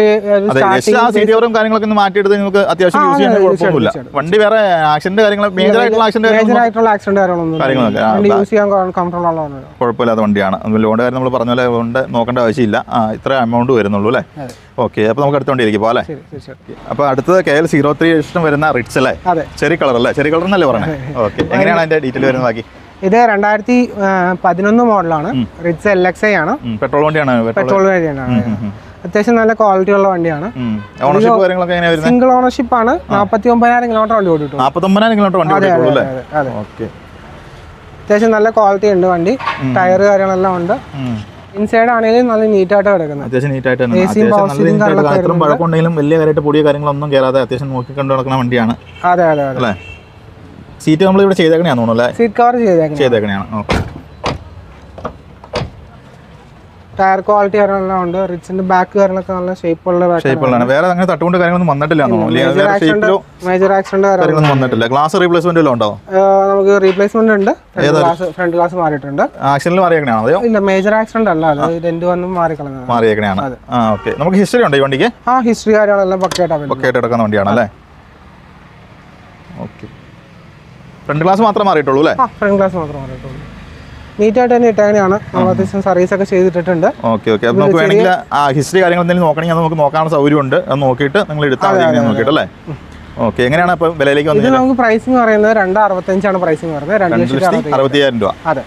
സീറ്റിയോറും കാര്യങ്ങളൊക്കെ ഒന്ന് മാറ്റിയെടുത്ത് നിങ്ങൾക്ക് അത്യാവശ്യം യൂസ് ചെയ്യാൻ കുഴപ്പമൊന്നുമില്ല. വണ്ടി വേറെ ആക്സിഡന്റ് കാര്യങ്ങളും മേജർ ആയിട്ടുള്ള ആക്സിഡന്റ് കാര്യങ്ങളൊക്കെ കുഴപ്പമില്ലാത്ത വണ്ടിയാണ്. ലോണിന്റെ കാര്യം നമ്മൾ പറഞ്ഞ പോലെ കൊണ്ട് നോക്കേണ്ട ആവശ്യമില്ല. ഇത്ര എമൗണ്ട് വരുന്നുള്ളൂ അല്ലേ? ഓക്കെ, അപ്പോൾ നമുക്ക് അടുത്തോണ്ടിരിക്കും അല്ലേ? അപ്പോൾ അടുത്തത് K L zero three register വരുന്ന റിറ്റ്സ് അല്ലേ? ചെറിയ കളർ അല്ലേ? ചെറിയ കളർ എന്നല്ലേ പറഞ്ഞത്? ഓക്കെ, എങ്ങനെയാണ് അതിന്റെ ഡീറ്റെയിൽ വരുന്നത്? ബാക്കി ഇത് രണ്ടായിരത്തി പതിനൊന്ന് മോഡലാണ്, റിറ്റ്സ് എൽ എക്സ് ഐ ആണ്. പെട്രോൾ വണ്ടിയാണ്, പെട്രോൾ വണ്ടിയാണ്. അത്യാവശ്യം നല്ല ക്വാളിറ്റി ഉള്ള വണ്ടിയാണ്. സിംഗിൾ ഓണർഷിപ്പ് ആണ്. നാൽപ്പത്തി ഒമ്പതിനായിരം കിലോമീറ്റർ വണ്ടി ഓടിട്ടു. അത്യാവശ്യം നല്ല ക്വാളിറ്റി ഉണ്ട് വണ്ടി. ടയർ കാര്യങ്ങളെല്ലാം ഉണ്ട്. ഇൻസൈഡ് ആണെങ്കിലും നല്ല നീറ്റായിട്ട് കിടക്കുന്നത്. അത്യാവശ്യം നീറ്റായിട്ട് പഴക്കമുണ്ടെങ്കിലും വലിയ കാര്യമായിട്ട് പൊടിയ കാര്യങ്ങളൊന്നും കയറാതെ അത്യാവശ്യം നോക്കി കണ്ടു നടക്കുന്ന വണ്ടിയാണ്. അതെ അതെ അതെ. സീറ്റ് നമ്മൾ ഇവിടെ ചെയ്തേക്കണേ തോന്നുന്നു. സീറ്റ് കവർ ചെയ്തേക്കണയാണ്. ടയർ ക്വാളിറ്റി കാര്യങ്ങളെല്ലാം ഉണ്ട്. റിച്ചിന്റെ ബാക്ക് കാര്യങ്ങളൊക്കെ നല്ല ഷേപ്പുള്ള ഷേപ്പുള്ളതാണ്. വേറെ അങ്ങനെ തട്ടുകൊണ്ട് കാര്യങ്ങളൊന്നും വന്നിട്ടില്ല. മേജർ ആക്സിഡന്റ് കാര്യങ്ങളൊന്നും വന്നിട്ടില്ല. ഗ്ലാസ് റീപ്ലേസ്മെന്റ് ഉണ്ടോ? നമുക്ക് റീപ്ലേസ്മെന്റ് ഉണ്ട്. ഫ്രണ്ട് ഗ്ലാസ് മാറിയിട്ടുണ്ട്. ആക്സിഡന്റ് മാറിയേക്കണോ? ഇല്ല, മേജർ ആക്സിഡന്റ് അല്ല, അത് രണ്ട് വന്നും മാറിക്കളഞ്ഞു മാറിയേക്കണയാണ്. ആ, ഓക്കെ. നമുക്ക് ഹിസ്റ്ററി ഉണ്ടോ ഈ വണ്ടിക്ക്? ആ, ഹിസ്റ്ററി കാര്യങ്ങളെല്ലാം പക്കയായിട്ട് പക്കയായിട്ട് എടുക്കുന്ന വണ്ടിയാണ് അല്ലേ? ഓക്കെ. ഫ്രണ്ട് ഗ്ലാസ് മാത്രമേ മാറിയിട്ടുള്ളൂ അല്ലേ? ഫ്രണ്ട് ഗ്ലാസ് മാത്രമേ മാറിയിട്ടുള്ളൂ. നീറ്റായിട്ട് തന്നെ ഇട്ടാണ്. നമ്മൾ അത്യാവശ്യം സർവീസ് ഒക്കെ ചെയ്തിട്ടുണ്ട്. Okay okay. അപ്പോൾ നമുക്ക് വേണമെങ്കിൽ ആ ഹിസ്റ്ററി കാര്യങ്ങൾ എന്തെങ്കിലും നോക്കണമെങ്കിൽ നമുക്ക് നോക്കാനുള്ള സൗകര്യമുണ്ട്. അത് നോക്കിയിട്ട് നിങ്ങൾ എടുത്താൽ നോക്കിയിട്ട് അല്ലേ? ഓക്കെ. എങ്ങനെയാണ് അപ്പോൾ വിലയിലേക്ക് വന്നത്? നമുക്ക് പ്രൈസിങ് പറയുന്നത് രണ്ട് അറുപത്തഞ്ചാണ് പ്രൈസിങ് പറയുന്നത്. രണ്ട് ലക്ഷത്തി അറുപത്തിയായിരം രൂപ. അതെ,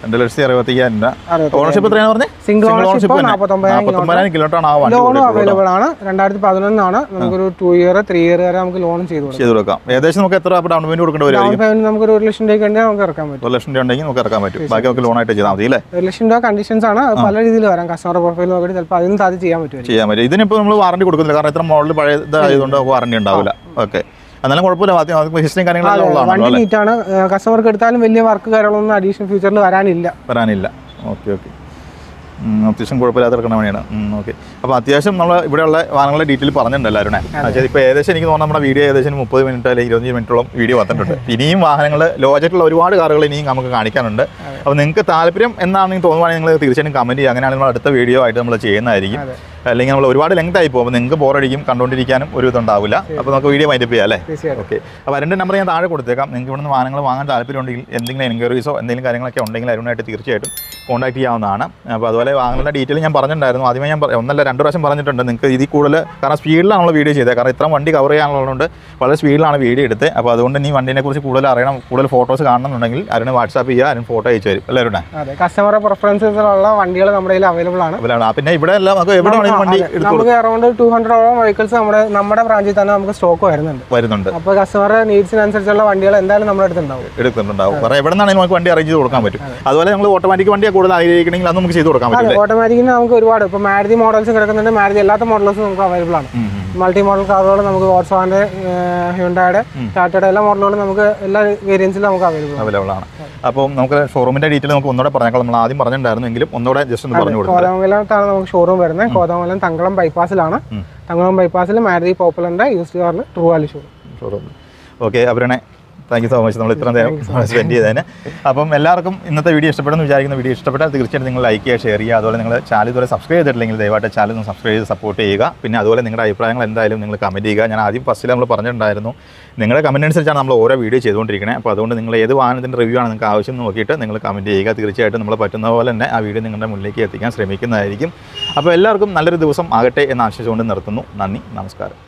രണ്ട് ലക്ഷത്തി അറുപത്തിയായിരം രൂപ. ഓണർഷിപ്പ് എത്രയാണ് പറഞ്ഞത്? Single ownership. നാൽപ്പത്തൊമ്പതിനായിരം കിലോമീറ്ററാണ് ആ വണ്ടി. ലോൺ അവൈലബിൾ ആണ്. രണ്ടായിരത്തി പതിനൊന്നാണ്. നമുക്കൊരു ടു ഇയർ ത്രീ ഇയർ വരെ നമുക്ക് ലോൺ ചെയ്ത് ചെയ്ത് കൊടുക്കാം. ഏകദേശം നമുക്ക് എത്ര ഡൗൺ പേയ്മെന്റ് കൊടുക്കേണ്ടി വരും? ഡൗൺ പേയ്മെന്റ് നമുക്ക് ഒരു ലക്ഷം രൂപ ഉണ്ടെങ്കിൽ നമുക്ക് ഇറക്കാൻ പറ്റും. ഒരു ലക്ഷം രൂപ ഉണ്ടെങ്കിൽ നമുക്ക് ഇറക്കാൻ പറ്റും. ബാക്കി നമുക്ക് ലോൺ ആയിട്ട് ചെയ്താൽ മതി അല്ലേ? ഒരു ലക്ഷം രൂപ കണ്ടീഷൻസ് ആണ്. പല രീതിയിൽ വരാം. കസ്റ്റമർ പ്രൊഫൈൽ നോക്കിയിട്ട് ചിലപ്പോൾ അതിനും സാധ്യത ചെയ്യാൻ പറ്റും ചെയ്യാൻ പറ്റും. ഇതിനിപ്പോൾ നമ്മൾ വാറണ്ടി കൊടുക്കുന്നില്ല, കാരണം ഇത്ര മോഡൽ പഴയതായതുകൊണ്ട് വാറണ്ടി ഉണ്ടാവില്ല. ഓക്കെ, എന്നാലും കുഴപ്പമില്ല. ഹിസ്റ്ററിയും കാര്യങ്ങളും വണ്ടി നീറ്റാണ്. കസ്റ്റമർക്ക് എടുത്താലും വലിയ വർക്ക് കാര്യങ്ങളൊന്നും അഡീഷണൽ ഫ്യൂച്ചറിൽ വരാനില്ല വരാനില്ല ഓക്കെ ഓക്കെ. അത്യാവശ്യം കുഴപ്പമില്ലാത്ത എടുക്കണ വണ്ടിയാണ്. ഓക്കെ, അപ്പോൾ അത്യാവശ്യം നമ്മൾ ഇവിടെയുള്ള വാഹനങ്ങളുടെ ഡീറ്റെയിൽ പറഞ്ഞിട്ടുണ്ട് എല്ലാവരുടെ. പക്ഷേ ഇപ്പോൾ ഏകദേശം എനിക്ക് തോന്നുന്നു നമ്മുടെ വീഡിയോ ഏകദേശം മുപ്പത് മിനിറ്റ് അല്ലെങ്കിൽ ഇരുപത്തഞ്ച് മിനിറ്റോളം വീഡിയോ വന്നിട്ടുണ്ട്. ഇനിയും വാഹനങ്ങൾ ലോ ബഡ്ജറ്റിലുള്ള ഒരുപാട് കാറുകൾ ഇനിയും നമുക്ക് കാണിക്കാനുണ്ട്. അപ്പോൾ നിങ്ങൾക്ക് താല്പര്യം എന്നാണെന്ന് തോന്നുവാണെങ്കിൽ നിങ്ങൾ തീർച്ചയായിട്ടും കമൻറ്റ് ചെയ്യുക. അങ്ങനെയാണ് നമ്മൾ അടുത്ത വീഡിയോ ആയിട്ട് നമ്മൾ ചെയ്യുന്നതായിരിക്കും. അല്ലെങ്കിൽ നമ്മൾ ഒരുപാട് ലെങ്ത് ആയി പോകും. അപ്പോൾ നിങ്ങൾക്ക് ബോറടിക്കും, കണ്ടുകൊണ്ടിരിക്കാനും ഒരു ഇതുണ്ടാവില്ല. അപ്പോൾ നമുക്ക് വീഡിയോ മൈൻഡപ്പ് ചെയ്യാം അല്ലേ? ഓക്കെ, അപ്പോൾ രണ്ട് നമ്പർ ഞാൻ താഴെ കൊടുത്തേക്കാം. നിങ്ങൾക്ക് ഇവിടുന്ന് വാഹനങ്ങൾ വാങ്ങാൻ താല്പര്യം ഉണ്ടെങ്കിൽ എന്തെങ്കിലും എൻക്വയറീസോ എന്തെങ്കിലും കാര്യങ്ങളൊക്കെ ഉണ്ടെങ്കിൽ അതിനായിട്ട് തീർച്ചയായിട്ടും കോൺടാക്ട് ചെയ്യാവുന്നതാണ്. അപ്പോൾ അതുപോലെ വാഹനങ്ങളുടെ ഡീറ്റെയിൽ ഞാൻ പറഞ്ഞിട്ടുണ്ടായിരുന്നു. ആദ്യമേ ഞാൻ ഒന്നല്ല രണ്ട് പ്രാവശ്യം പറഞ്ഞിട്ടുണ്ട്. നിങ്ങൾക്ക് ഇതിൽ കൂടുതൽ കാരണം സ്പീഡിലാണ് നമ്മൾ വീഡിയോ ചെയ്തത്. കാരണം ഇത്ര വണ്ടി കവർ ചെയ്യാനുള്ളതുകൊണ്ട് വളരെ സ്പീഡിലാണ് വീഡിയോ എടുത്തത്. അപ്പോൾ അതുകൊണ്ട് നീ വണ്ടിനെ കുറിച്ച് കൂടുതൽ അറിയണം, കൂടുതൽ ഫോട്ടോസ് കാണണമെന്നുണ്ടെങ്കിൽ അതിന് വാട്സാപ്പ് ചെയ്യുക, അതിന് ഫോട്ടോ അയച്ചു തരും എല്ലാവരുടെ. കസ്റ്റമർ പ്രിഫറൻസുള്ള വണ്ടികൾ നമ്മുടെ കയ്യിൽ അവൈലബിൾ ആണ്. പിന്നെ ഇവിടെ എല്ലാം നമുക്ക് എവിടെ വേണമെങ്കിലും വണ്ടി നമുക്ക് അറൌണ്ട് ടു ഹൺഡ്രഡോളം വെഹിക്കിൾസ് നമ്മുടെ നമ്മുടെ ബ്രാഞ്ചിൽ തന്നെ നമുക്ക് സ്റ്റോക്ക് വരുന്നുണ്ട് വരുന്നുണ്ട് അപ്പോൾ കസ്റ്റമറുടെ നീഡ്സിനനുസരിച്ചുള്ള വണ്ടികൾ എന്തായാലും നമ്മുടെ അടുത്തുണ്ടാവും എടുക്കുന്നുണ്ടാവും. കാരണം എവിടെ നിന്നാണെങ്കിലും നമുക്ക് വണ്ടി അറേഞ്ച് ചെയ്ത് കൊടുക്കാൻ പറ്റും. അതുപോലെ നമ്മൾ ഓട്ടോമാറ്റിക് വണ്ടിയെ കൂടുതൽ ആഗ്രഹിക്കണമെങ്കിൽ അത് നമുക്ക് ചെയ്ത് കൊടുക്കാം. ഓട്ടോമാറ്റിക്കിന് നമുക്ക് ഒരുപാട് ഇപ്പോൾ മാരുതി മോഡൽസ് കിടക്കുന്നുണ്ട്. മാരുതി അല്ലാത്ത മോഡൽസ് നമുക്ക് അവൈലബിൾ ആണ്. മൾട്ടി മോഡൽ കാറുകൾ നമുക്ക് വാട്സാപ്പിന്റെ, ഹ്യുണ്ടായുടെ, ടാറ്റയുടെ എല്ലാ മോഡലുകളും നമുക്ക് എല്ലാ വേരിയൻസിലും നമുക്ക് അവൈലബിൾ അവൈലബിൾ ആണ്. അപ്പോൾ നമുക്ക് ഷോറൂമിന്റെ ഡീറ്റെയിൽ നമുക്ക് ഒന്നുകൂടെ പറഞ്ഞേക്കാം. നമ്മൾ ആദ്യം പറഞ്ഞിട്ടുണ്ടായിരുന്നെങ്കിലും ഒന്നുകൂടെ ജസ്റ്റ് ഒന്ന് പറഞ്ഞു കൊടുക്കാം. കോതമംഗലത്താണ് നമുക്ക് ഷോറൂം വരുന്നത്. കോതമംഗലം തങ്കളം ബൈപ്പാസിലാണ്. തങ്കളം ബൈപ്പാസിൽ മാരുതി പോപ്പുലറിന്റെ യൂസ്ഡ് കാറിൽ True Value showroom showroom okay, അവരാണേ. താങ്ക് യു സോ മച്ച്, നമ്മൾ ഇത്ര നേരം സ്പെൻഡ് ചെയ്തതിന്. അപ്പം എല്ലാവർക്കും ഇന്നത്തെ വീഡിയോ ഇഷ്ടപ്പെടുന്നു വിചാരിക്കുന്ന വീഡിയോ ഇഷ്ടപ്പെട്ടാൽ തീർച്ചയായിട്ടും നിങ്ങൾ ലൈക്ക് ചെയ്യുക, ഷെയർ ചെയ്യുക. അതുപോലെ നിങ്ങൾ ചാനൽ ഇതുവരെ സബ്സ്ക്രൈബ് ചെയ്തിട്ടില്ലെങ്കിൽ ദയവായിട്ട് ചാനൽ ഒന്ന് സബ്സ്ക്രൈബ് ചെയ്ത് സപ്പോർട്ട് ചെയ്യുക. പിന്നെ അതുപോലെ നിങ്ങളുടെ അഭിപ്രായങ്ങൾ എന്തായാലും നിങ്ങൾ കമൻറ്റ് ചെയ്യുക. ഞാൻ ആദ്യം ഫസ്റ്റിൽ നമ്മൾ പറഞ്ഞിട്ടുണ്ടായിരുന്നു, നിങ്ങളുടെ കമൻറ്റ് അനുസരിച്ചാണ് നമ്മൾ ഓരോ വീഡിയോ ചെയ്തുകൊണ്ടിരിക്കുന്നത്. അപ്പോൾ അതുകൊണ്ട് നിങ്ങൾ ഏത് വാഹനത്തിൻ്റെ റിവ്യൂ ആണ് നിങ്ങൾക്ക് ആവശ്യം നോക്കിയിട്ട് നിങ്ങൾ കമൻറ്റ് ചെയ്യുക. തീർച്ചയായിട്ടും നമ്മൾ പറ്റുന്ന പോലെ തന്നെ ആ വീഡിയോ നിങ്ങളുടെ മുന്നിലേക്ക് എത്തിക്കാൻ ശ്രമിക്കുന്നതായിരിക്കും. അപ്പോൾ എല്ലാവർക്കും നല്ലൊരു ദിവസം ആകട്ടെ എന്ന് ആശിച്ചുകൊണ്ട് നിർത്തുന്നു. നന്ദി, നമസ്കാരം.